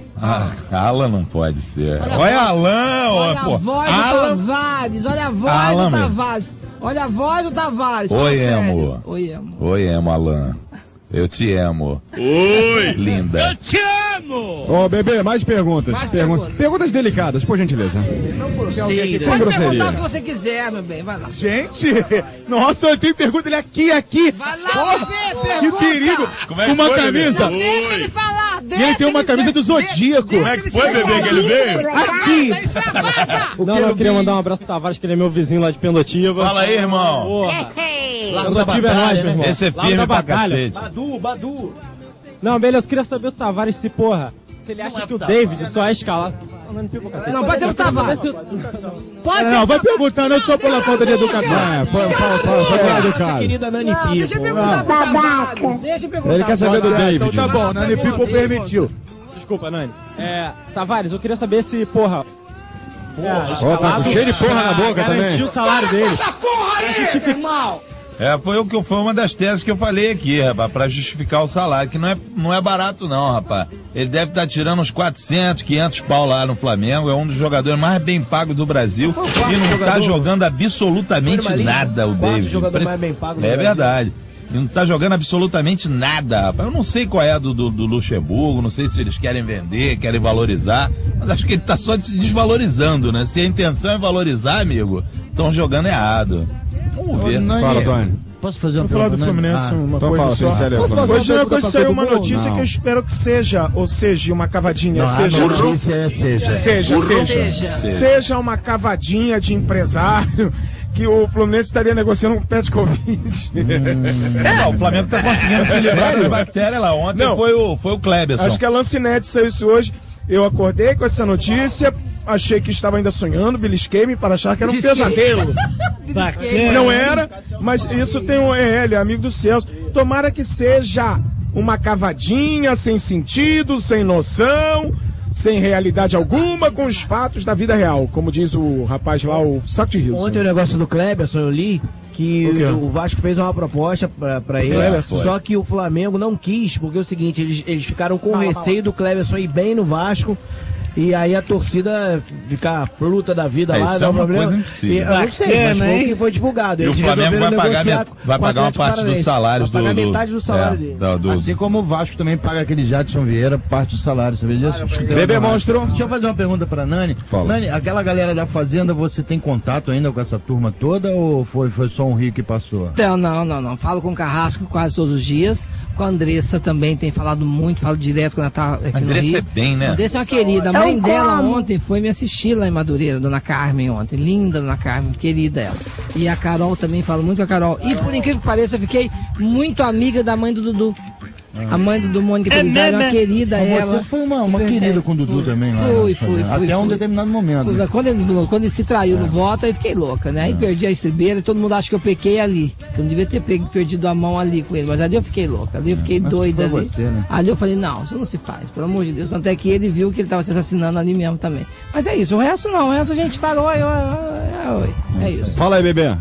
Alan não pode ser. Olha Alan, olha, pô. Olha a voz do Tavares, olha a voz do Tavares. Olha a voz do Tavares. Oi, emo. Oi, emo. Oi, emo, Alan. Eu te amo. Oi! Linda. Eu te amo! Ô, bebê, mais perguntas. Perguntas delicadas, por gentileza. Pode perguntar o que você quiser, meu bem. Vai lá. Gente, nossa, eu tenho pergunta. Ele aqui. Vai lá, bebê, pergunta. Que perigo. Como é que uma camisa. Não, deixa ele falar. E ele tem uma camisa do Zodíaco. Como é que foi, bebê, que ele veio? Aqui. Eu queria mandar um abraço pro Tavares, que ele é meu vizinho lá de Pendotiva. Fala aí, irmão. Porra. Pendotiva é nóis, meu irmão. Esse é firme pra cacete. Badu. Não, beleza, eu queria saber do Tavares se, porra, se ele acha que o David só é escalado. Não, pode ser o Tavares. Não, vai perguntar, não só pela falta de educação. Foi querida Nany People. Deixa eu perguntar pro Tavares. Ele quer saber do David. Então tá bom, Nany People permitiu. Desculpa, Nani. Tavares, eu queria saber se, porra... Tá cheio de porra na boca também. Garantiu o salário dele. Essa porra aí, meu irmão! Foi uma das teses que eu falei aqui, rapaz, pra justificar o salário, que não é barato não, rapaz. Ele deve estar tirando uns 400, 500 pau lá no Flamengo, é um dos jogadores mais bem pagos do Brasil e não tá jogando absolutamente nada o David. É verdade. E não tá jogando absolutamente nada, rapaz. Eu não sei qual é a do Luxemburgo, não sei se eles querem vender, querem valorizar, mas acho que ele tá só se desvalorizando, né? Se a intenção é valorizar, amigo, estão jogando errado. Vamos ver. Fala, Tony. Posso fazer uma pergunta? Vou falar do Fluminense uma coisa só. Hoje saiu uma notícia que eu espero que seja, ou seja, uma cavadinha. Seja Seja uma cavadinha de empresário que o Fluminense estaria negociando um pé de Covid. O Flamengo está conseguindo se livrar da bactéria lá. Ontem foi o Kleberson. Acho que a Lancinete saiu isso hoje. Eu acordei com essa notícia, achei que estava ainda sonhando, belisquei-me para achar que era um pesadelo. Não era, mas isso tem um EL, amigo do Celso. Tomara que seja uma cavadinha, sem sentido, sem noção, sem realidade alguma, com os fatos da vida real, como diz o rapaz lá, o Saco de Rios. Ontem o negócio do Kleberson, eu li que o Vasco fez uma proposta pra ele, só que o Flamengo não quis, porque é o seguinte, eles ficaram com receio do Kleberson ir bem no Vasco, e aí a torcida ficar fruta da vida lá, isso não é uma problema. Coisa impossível. Eu não sei, mas foi o que foi divulgado. E o Flamengo vai pagar uma parte dos salários vai pagar metade do salário dele. Assim como o Vasco também paga aquele Jadson Vieira, parte do salário, você vê disso? Bebê monstro. Deixa eu fazer uma pergunta pra Nani. Fala. Nani, aquela galera da Fazenda, você tem contato ainda com essa turma toda ou foi só um Rio que passou? Então, não. Falo com o Carrasco quase todos os dias. Com a Andressa também tem falado muito, falo direto quando ela tá aqui no Rio. Andressa é bem, né? Andressa é uma querida. A mãe dela ontem foi me assistir lá em Madureira, Dona Carmen ontem, linda Dona Carmen, querida ela. E a Carol também, falo muito com a Carol. E por incrível que pareça, eu fiquei muito amiga da mãe do Dudu. A mãe do Dudu, Mônica Pelizari, uma querida ela. Você foi uma querida com o Dudu também, né? Fui. Até um determinado momento. Fui, né? Quando ele se traiu no voto, aí fiquei louca, né? Aí perdi a estribeira, todo mundo acha que eu pequei ali. Eu não devia ter perdido a mão ali com ele, mas ali eu fiquei louca, ali eu fiquei doida ali. Você, né? Ali eu falei, não, isso não se faz, pelo amor de Deus. Tanto é que ele viu que ele estava se assassinando ali mesmo também. Mas é isso, o resto não, o resto a gente fala, oi. É isso. Fala aí, bebê.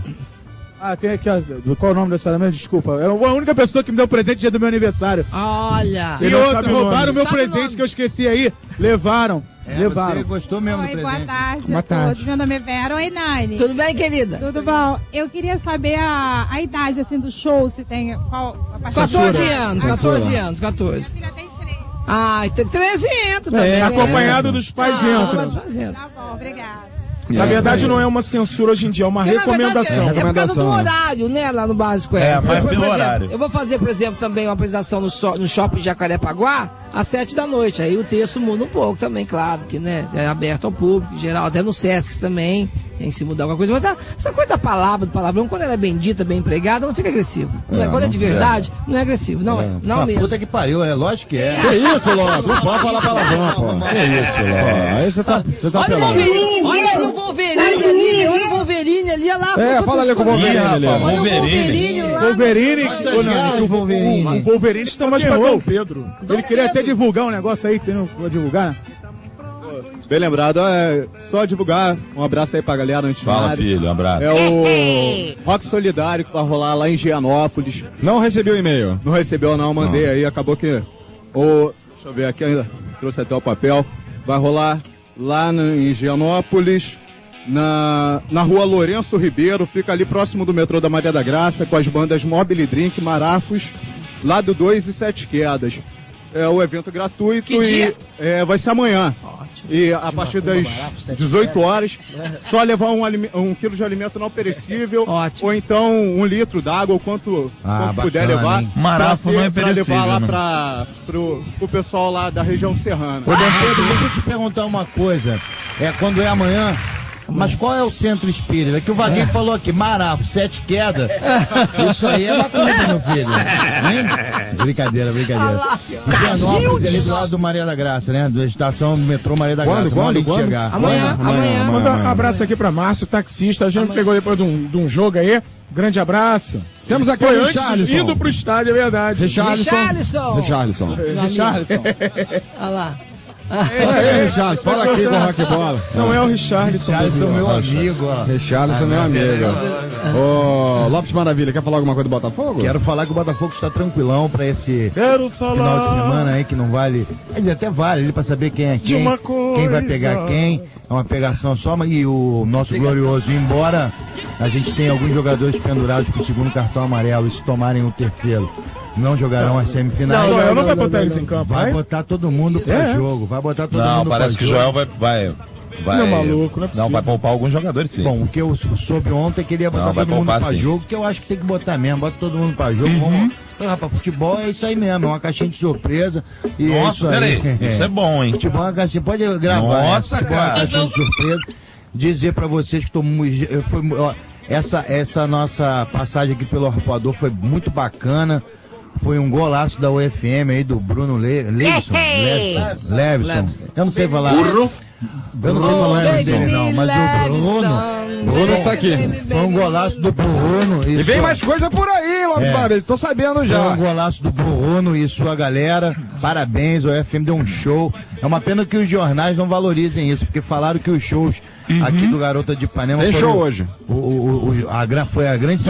Ah, tem aqui, ó. Qual é o nome da senhora mesmo? Desculpa. É a única pessoa que me deu presente no dia do meu aniversário. Olha! E outro, roubaram o meu presente que eu esqueci aí. Levaram. É, levaram. Você gostou mesmo do presente. Boa tarde. Boa tarde. Meu nome é Vera. Oi, Nani. Tudo bem, querida? Tudo bom. Eu queria saber a idade, assim, do show, se tem... Qual, a 14 anos. Minha filha tem 13. Ah, tem 13 entro também. É, acompanhado dos pais entram. Tá bom, obrigada. Na verdade, não é uma censura hoje em dia, é uma recomendação. Verdade, é por causa do horário, né? Lá no Barra Square. É, mas pelo horário. Eu vou fazer, por exemplo, também uma apresentação no shopping Jacarepaguá, às 7 da noite. Aí o texto muda um pouco também, claro, que né, é aberto ao público, em geral, até no Sesc também, tem que se mudar alguma coisa. Mas essa coisa da palavra, do palavrão, quando ela é bendita, bem empregada, não fica agressivo. É, quando é de verdade, não é agressivo, não é. Não mesmo. Puta que pariu, é lógico que é. Que isso, Ló? Não pode falar palavrão, pô. Que isso, Ló? Aí você tá pelando. Olha o Wolverine ali, olha o Wolverine ali, olha lá. É, fala ali com o Wolverine, rapaz. Wolverine. O Wolverine está mais pra o Pedro. Ele queria até divulgar um negócio aí, que não vou divulgar, né? Bem lembrado, é só divulgar. Um abraço aí pra galera antes de nada. Fala, filho, um abraço. É o Rock Solidário que vai rolar lá em Gianópolis. Não recebeu e-mail? Não recebeu, não. Mandei aí, acabou que... Deixa eu ver aqui ainda. Trouxe até o papel. Vai rolar... Lá em Higienópolis, na rua Lourenço Ribeiro, fica ali próximo do metrô da Maria da Graça, com as bandas Mobile Drink, Marafos, Lado 2 e Sete Quedas. É um evento gratuito vai ser amanhã. Ótimo. E a partir das 18 horas, só levar um quilo de alimento não perecível, ou então 1 litro d'água, ou quanto puder levar, para levar lá para o pessoal lá da região serrana. Deixa eu te perguntar uma coisa, quando é amanhã... Mas qual é o centro espírita? Que o Vaguinho falou aqui, Marafo, 7 quedas. Isso aí é bacana, meu filho. Hein? Brincadeira. Higienópolis, ali do lado do Maria da Graça, né? Da estação do metrô Maria da Graça. Quando? Chegar. Amanhã. Manda um abraço aqui pra Márcio, taxista. A gente pegou depois de um jogo aí. Grande abraço. Temos aqui o Richarlison. Indo pro estádio, é verdade. Richarlison. Olha lá. É, Richarlison, fala aqui do Rock Bola. Não é o Richarlison. Richarlison, meu amigo. Richarlison, meu amigo. Ô, Lopes Maravilha, quer falar alguma coisa do Botafogo? Quero falar que o Botafogo está tranquilão pra esse final de semana aí, que não vale. Mas até vale, ele pra saber quem é quem vai pegar quem. É uma pegação só, e o nosso glorioso ir embora. A gente tem alguns jogadores pendurados com o segundo cartão amarelo, e se tomarem o terceiro, não jogarão as semifinais. Não, o Joel não vai botar eles em campo, vai? Botar todo mundo para jogo, vai botar todo mundo para jogo. Não, parece que o Joel vai. Não, maluco, não é possível. Não, vai poupar alguns jogadores, sim. Bom, o que eu soube ontem é que ele ia botar todo mundo para jogo, que eu acho que tem que botar mesmo, bota todo mundo para jogo, vamos... Rapaz, futebol é isso aí mesmo, é uma caixinha de surpresa. E nossa, é peraí, isso é bom, hein? Futebol é uma caixinha, pode gravar. Nossa, futebol cara. É uma caixinha de surpresa. Dizer pra vocês que essa nossa passagem aqui pelo Arpoador foi muito bacana. Foi um golaço da Oi FM aí, do Bruno Levison. Eu não sei falar. Eu não sei falar não, mas o Bruno está aqui. Foi um golaço do Bruno. E vem mais coisa por aí, Lopes. Tô sabendo já. Foi um golaço do Bruno e sua galera. Parabéns, o FM deu um show. É uma pena que os jornais não valorizem isso, porque falaram que os shows aqui do Garota de Ipanema... Tem show hoje. Foi a grande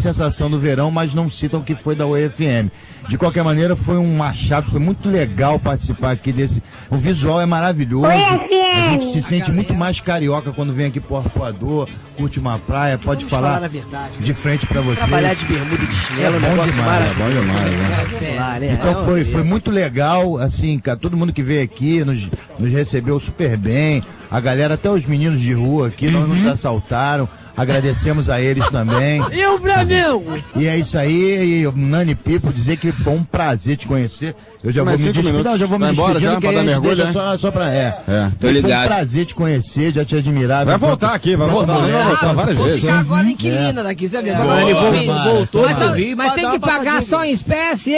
sensação do verão, mas não citam que foi da Oi FM. De qualquer maneira, foi um achado, foi muito legal participar aqui desse... O visual é maravilhoso. A gente se sente muito mais carioca quando vem aqui pro Arpoador, curte uma praia, pode falar de frente pra vocês. Trabalhar de bermuda e de chinelo, é bom demais, né? Então foi muito legal, assim, cara, todo mundo que veio aqui nos recebeu super bem. A galera, até os meninos de rua aqui, não nos assaltaram. Agradecemos a eles também. E o Brasil! E é isso aí, e o Nany People, dizer que foi um prazer te conhecer. Eu já vou me despedir. Não, já vou me despedir, porque aí deixa só pra... Tô ligado. Foi um prazer te conhecer, já te admirava. Vai voltar aqui, vai voltar várias vezes. Vou ficar agora inquilina daqui, sabe? Voltou. Mas tem que pagar só em espécie.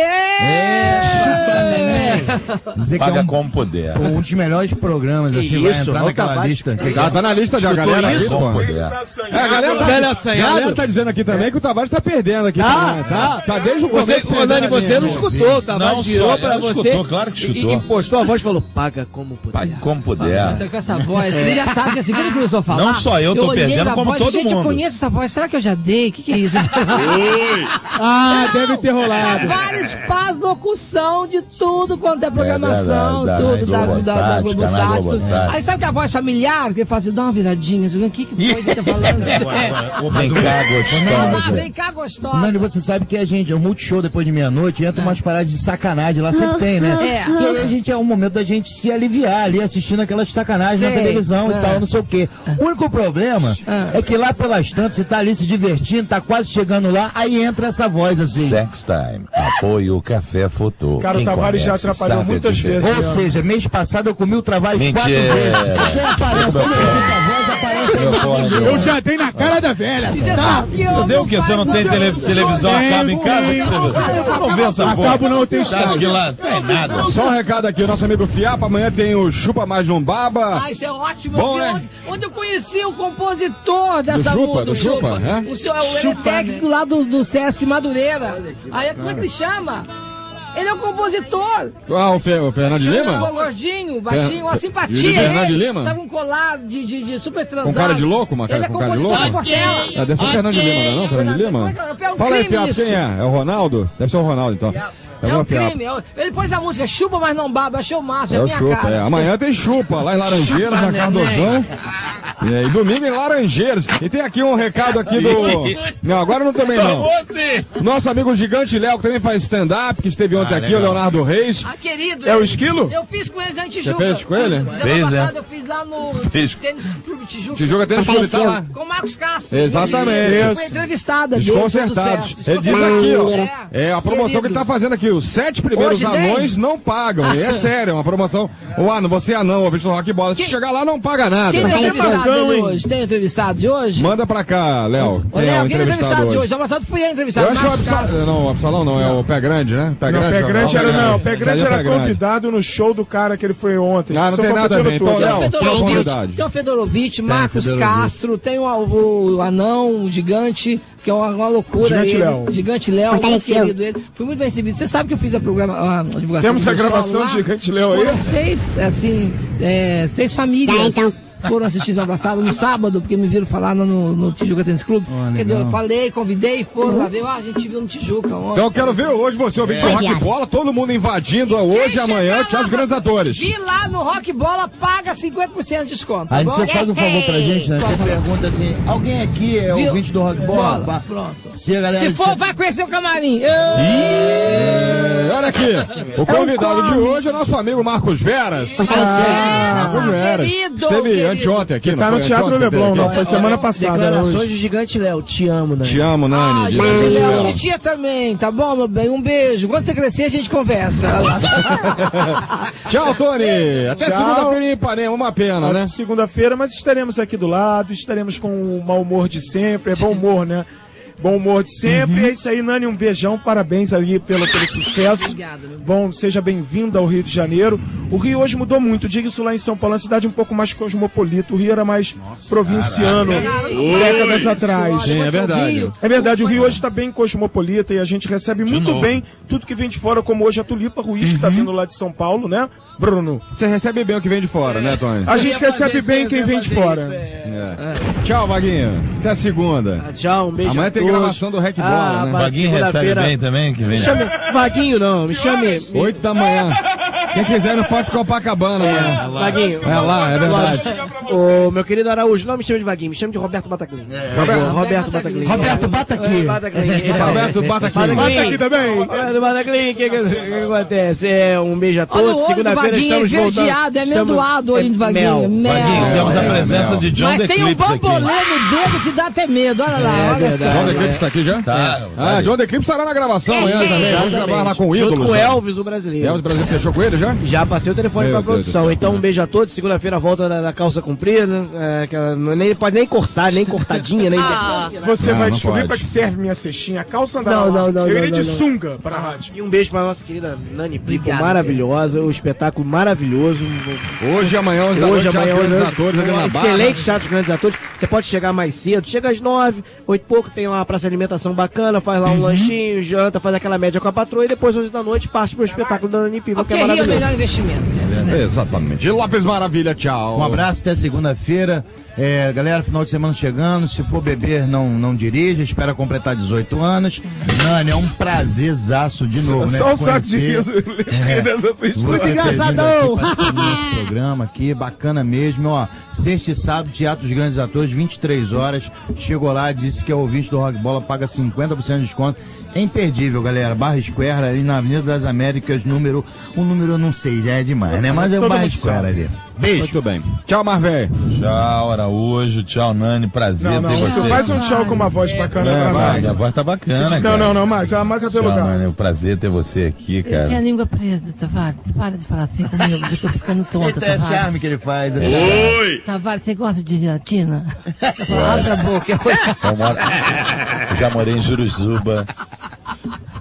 Dizer que é como puder. Um dos melhores programas, assim, vai entrar naquela lista. Tá na lista já, galera. galera tá dizendo aqui também que o Tavares tá perdendo aqui. Tá desde o começo. Nany, você não escutou, o Tavares virou pra você e impostou a voz e falou: paga como puder. Paga como puder. Mas com essa voz, ele já sabe que assim que ele começou a falar. Não só eu tô perdendo, como todo mundo. Eu conheço essa voz, será que eu já dei? O que é isso? Deve ter rolado. Vários faz locução de tudo quanto é programação, tudo da Globo Sático. Aí sabe que a voz familiar, que ele fala assim, dá uma viradinha, o que foi que tá falando? Vem cá, gostosa. Vem cá, gostosa. Nany, você sabe que a gente, o Multishow depois de meia-noite, entra umas paradas de sacanagem, lá sempre tem, né? E aí a gente, é um momento da gente se aliviar ali, assistindo aquelas sacanagens na televisão e tal, não sei o quê. O único problema é que lá pelas tantas, você tá ali se divertindo, tá quase chegando lá, aí entra essa voz assim. Sex Time, apoio Café Fotô. Cara, o Tavares já atrapalhou muitas vezes. Ou seja, mês passado eu comi o Tavares 4 vezes. Eu já dei na cara da velha. Você deu o que? Você não tem televisão acaba em casa? Eu não vejo essa porra. Acabo não, tem estágio. Tem nada. Só um recado aqui, o nosso amigo Fiapa, amanhã tem o Chupa Mais Jumbaba. Ah, isso é ótimo. Onde eu conheci o compositor dessa música. Do Chupa, né? O senhor é o técnico lá do Sesc Madureira. Aí, como é que ele chama? Ele é o compositor. Ah, o Fernando de Lima? O gordinho, baixinho, uma simpatia. O Fernando de Lima? Tava um colar de super transado. Com cara de louco, uma cara com cara de louco? Ah, deve ser o Fernando de Lima, não é? Fernando de Lima? Fala aí, Fiapa, quem é? É o Ronaldo? Deve ser o Ronaldo, então. É um crime. Ele pôs a música Chupa Mas Não Baba, achei o máximo, é minha chupa, cara. Amanhã tem Chupa, lá em Laranjeiras, na Cardozão. E domingo em Laranjeiras. E tem aqui um recado aqui do... Não, agora não também não. Nosso amigo Gigante Léo, que também faz stand-up, que esteve ontem aqui, o Leonardo Reis. Ah, querido. É o Esquilo? Eu fiz com ele na Tijuca. Você fez com ele? Eu fiz lá no Tênis Clube Tijuca. Tijuca Tênis Clube, tá lá. Com o Marcos Castro. Exatamente. Foi entrevistada. Desconcertados. Ele diz aqui, ó. É a promoção que ele tá fazendo aqui. Os 7 primeiros anões não pagam. E é sério, é uma promoção. O ano, você é anão, ouvinte do Rock Bola. Se chegar lá, não paga nada. Quem tem entrevistado de hoje? Tem entrevistado de hoje? Manda pra cá, Léo. Léo, quem é entrevistado de hoje? A passada fui eu entrevistado. Eu acho que o Absalão não, é o Pé Grande, né? Pé Grande era convidado no show do cara que ele foi ontem. Ah, não tem nada a ver. Então, Léo, tem o Fedorovitch, Marcos Castro, tem o anão, o gigante... que é uma loucura ele, Gigante Léo, querido ele. Fui muito bem recebido. Você sabe que eu fiz a divulgação. Temos a gravação do Gigante Léo aí. Foram 6 famílias. Foram assistir uma abraçada no sábado, porque me viram falar no Tijuca Tênis Clube. Quer dizer, eu falei, convidei, foram lá ver. A gente viu no Tijuca ontem. Então eu quero ver hoje você, ouvinte do Rock Bola, todo mundo invadindo hoje e amanhã, Teatro dos Grandes Atores. E lá no Rock Bola paga 50% de desconto. Aí você faz um favor pra gente, né? Você pergunta assim: alguém aqui é ouvinte do Rock Bola? Pronto. Se for, vai conhecer o camarim. Olha aqui, o convidado de hoje é nosso amigo Marcos Veras. Marcos Veras. Esteve anteontem aqui, tá no Teatro Leblon, não, foi semana passada. Declarações de Gigante Léo, te amo, Nany. Te amo, Nany. Gigante Léo, titia também, tá bom, meu bem? Um beijo. Quando você crescer, a gente conversa. Tchau, Tony. Até segunda-feira em Ipanema, uma pena, né? Segunda-feira, mas estaremos aqui do lado, estaremos com o mau humor de sempre, é bom humor, né? Bom humor de sempre. É isso aí, Nany, um beijão. Parabéns aí pelo sucesso. Obrigado, meu. Bom, seja bem-vindo ao Rio de Janeiro. O Rio hoje mudou muito. Diga isso lá em São Paulo. É uma cidade um pouco mais cosmopolita. O Rio era mais provinciano décadas atrás. Sim, é verdade. É verdade. O Rio hoje está bem cosmopolita e a gente recebe muito bem tudo que vem de fora, como hoje a Tulipa Ruiz, que está vindo lá de São Paulo, né, Bruno? Você recebe bem o que vem de fora, né, Tony? A gente recebe bem quem vem de fora. Tchau, Vaguinho. Até segunda. Tchau, um beijo. Amanhã tem gravação do Rock Bola, né? Vaguinho recebe bem também? Que vem. Vaguinho não, me chame. 8 da manhã. Quem quiser não pode Copacabana, mano. Vaguinho. É lá, é verdade. Ô, meu querido Araújo, não me chame de Vaguinho, me chame de Roberto Bataclin. Roberto Bataclin. Roberto Bataclin. Roberto Bataclin. Bataclin também. Roberto Bataclin, o que acontece? Um beijo a todos. Segunda-feira estamos voltando. É esverdeado, é amendoado o olho de Vaguinho. Vaguinho, temos a presença de John The Clips aqui. Mas tem um bambolê no dedo que dá até medo, olha lá, olha só. John The Clips tá aqui já? Tá. John The Clips estará na gravação amanhã também. Vamos gravar lá com o ídolo. Junto com o Elvis, o brasileiro. Elvis brasileiro fechou com ele já? já? Já passei o telefone pra produção. Então um beijo a todos. Segunda-feira volta da calça comprida. Nem pode nem corsar, nem cortadinha, nem. Você vai descobrir pra que serve minha cestinha. A calça andava. Eu irei de sunga pra rádio. E um beijo pra nossa querida Nany Pipo, maravilhosa. O espetáculo maravilhoso. Hoje e amanhã, os Grandes Atores ali na Barra. Excelente Teatro dos Grandes Atores. Você pode chegar mais cedo. Chega às 9, 8 e pouco, tem lá uma praça de alimentação bacana, faz lá um lanchinho, janta, faz aquela média com a patroa e depois, hoje da noite, parte pro espetáculo da Nany Pipo, que é maravilhoso. Rio é o melhor investimento, certo, né? Exatamente. E Lopes Maravilha, tchau. Um abraço, até segunda-feira. Galera, final de semana chegando. Se for beber, não dirija. Espera completar 18 anos. Nany, é um prazerzaço de novo, né? Só um saco de riso. Muito engraçadão. Programa aqui, bacana mesmo. Ó, sexta e sábado, Teatro dos Grandes Atores, 23 horas. Chegou lá, disse que é ouvinte do Rock Bola, paga 50% de desconto. É imperdível, galera. Barra Square, ali na Avenida das Américas, número... O número eu não sei, já é demais, né? Mas é o Barra Square ali. Beijo. Muito bem. Tchau, Marvel. Tchau, Araújo. Tchau, Nany. Prazer ter vocês. Faz um tchau com uma voz bacana pra nós. Minha voz tá bacana, cara. Mas é teu lugar. Tchau, Nany. Prazer ter você aqui, cara. Eu tenho a língua presa, Tavares. Para de falar assim comigo, eu tô ficando tonta, Tavares. É o charme que ele faz. Oi! Tavares, você gosta de gelatina? Abre a boca. Já morei em Juruzuba.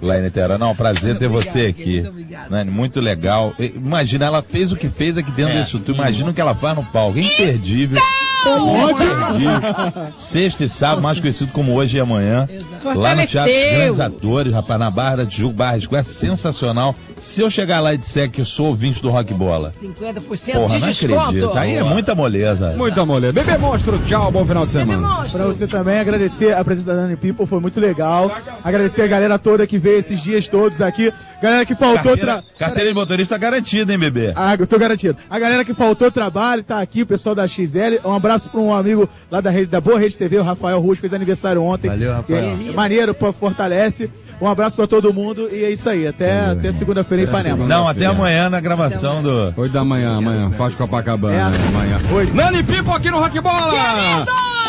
Lá em Niterói. Não, prazer ter você aqui. Nany, muito legal. Imagina, ela fez o que fez aqui dentro desse YouTube. Imagina o que ela faz no palco. Imperdível. Sexta e sábado, mais conhecido como hoje e amanhã. Exato. Lá no Teatro dos Grandes Atores, rapaz, na Barra da Tijuca, Barra Square, sensacional. Se eu chegar lá e disser que eu sou ouvinte do Rock Bola, 50% porra, de não desconto. Acredito. Aí é muita moleza. Muita moleza. Bebê Monstro, tchau, bom final de semana. Pra você também, agradecer a presença da Nany People, foi muito legal. Agradecer a galera toda que veio esses dias todos aqui. Galera que faltou trabalho. Carteira de motorista garantida, hein, bebê? Ah, eu tô garantido. A galera que faltou trabalho tá aqui, o pessoal da XL. Um abraço pra um amigo lá da Boa Rede TV, o Rafael Russo, fez aniversário ontem. Valeu, Rafael. É maneiro, fortalece. Um abraço pra todo mundo e é isso aí. Até segunda-feira em Ipanema. Não, até amanhã na gravação do... 8 da manhã, amanhã. Faz Copacabana, amanhã. Nany Pipo aqui no Rock Bola!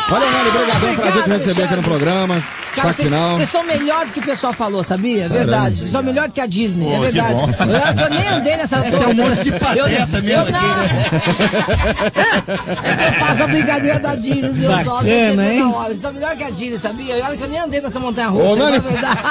Valeu, Nany, obrigado. É um prazer te receber aqui no programa. Cara, vocês são melhor do que o pessoal falou, sabia? É verdade. Vocês são melhor do que a Disney, é verdade. Eu nem andei nessa... Tem um monte de pateta mesmo aqui, né? Eu faço a brincadeira da Disney, viu só? Vocês são melhor que a Disney, sabia? Olha que eu nem andei nessa montanha-russa, é verdade.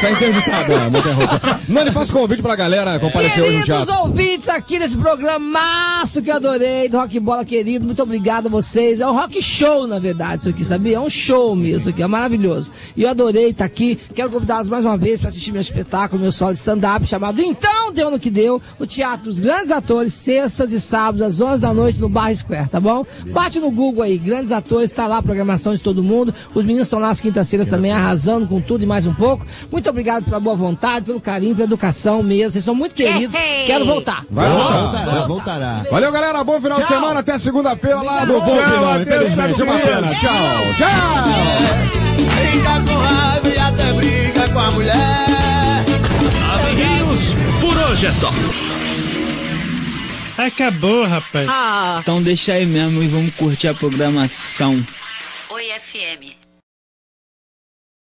Tá interditado, né? Montanha-russa. Nany, faça convite pra galera comparecer hoje no teatro. Queridos ouvintes aqui desse programaço que eu adorei, do Rock Bola, querido. Muito obrigado a vocês. É um rock show, na verdade, isso aqui, sabia? É um show mesmo, isso aqui. É maravilhoso. E eu adorei estar aqui. Quero convidá-los mais uma vez para assistir meu espetáculo, meu solo de stand-up, chamado Então Deu No Que Deu, o Teatro dos Grandes Atores, sextas e sábados, às 11 da noite, no Barra Square, tá bom? Bate no Google aí, Grandes Atores, tá lá a programação de todo mundo. Os meninos estão lá às quintas-feiras também, arrasando com tudo e mais um pouco. Muito obrigado pela boa vontade, pelo carinho, pela educação mesmo. Vocês são muito queridos. Quero voltar. Vai voltar. Voltará. Valeu, galera. Bom final de semana. Até segunda-feira lá do Bom Final. Infelizmente, uma pena. Tchau. Tchau. Fica com raiva e até briga com a mulher. Amiguinhos, por hoje é só. Acabou, rapaz. Então deixa aí mesmo e vamos curtir a programação. Oi FM.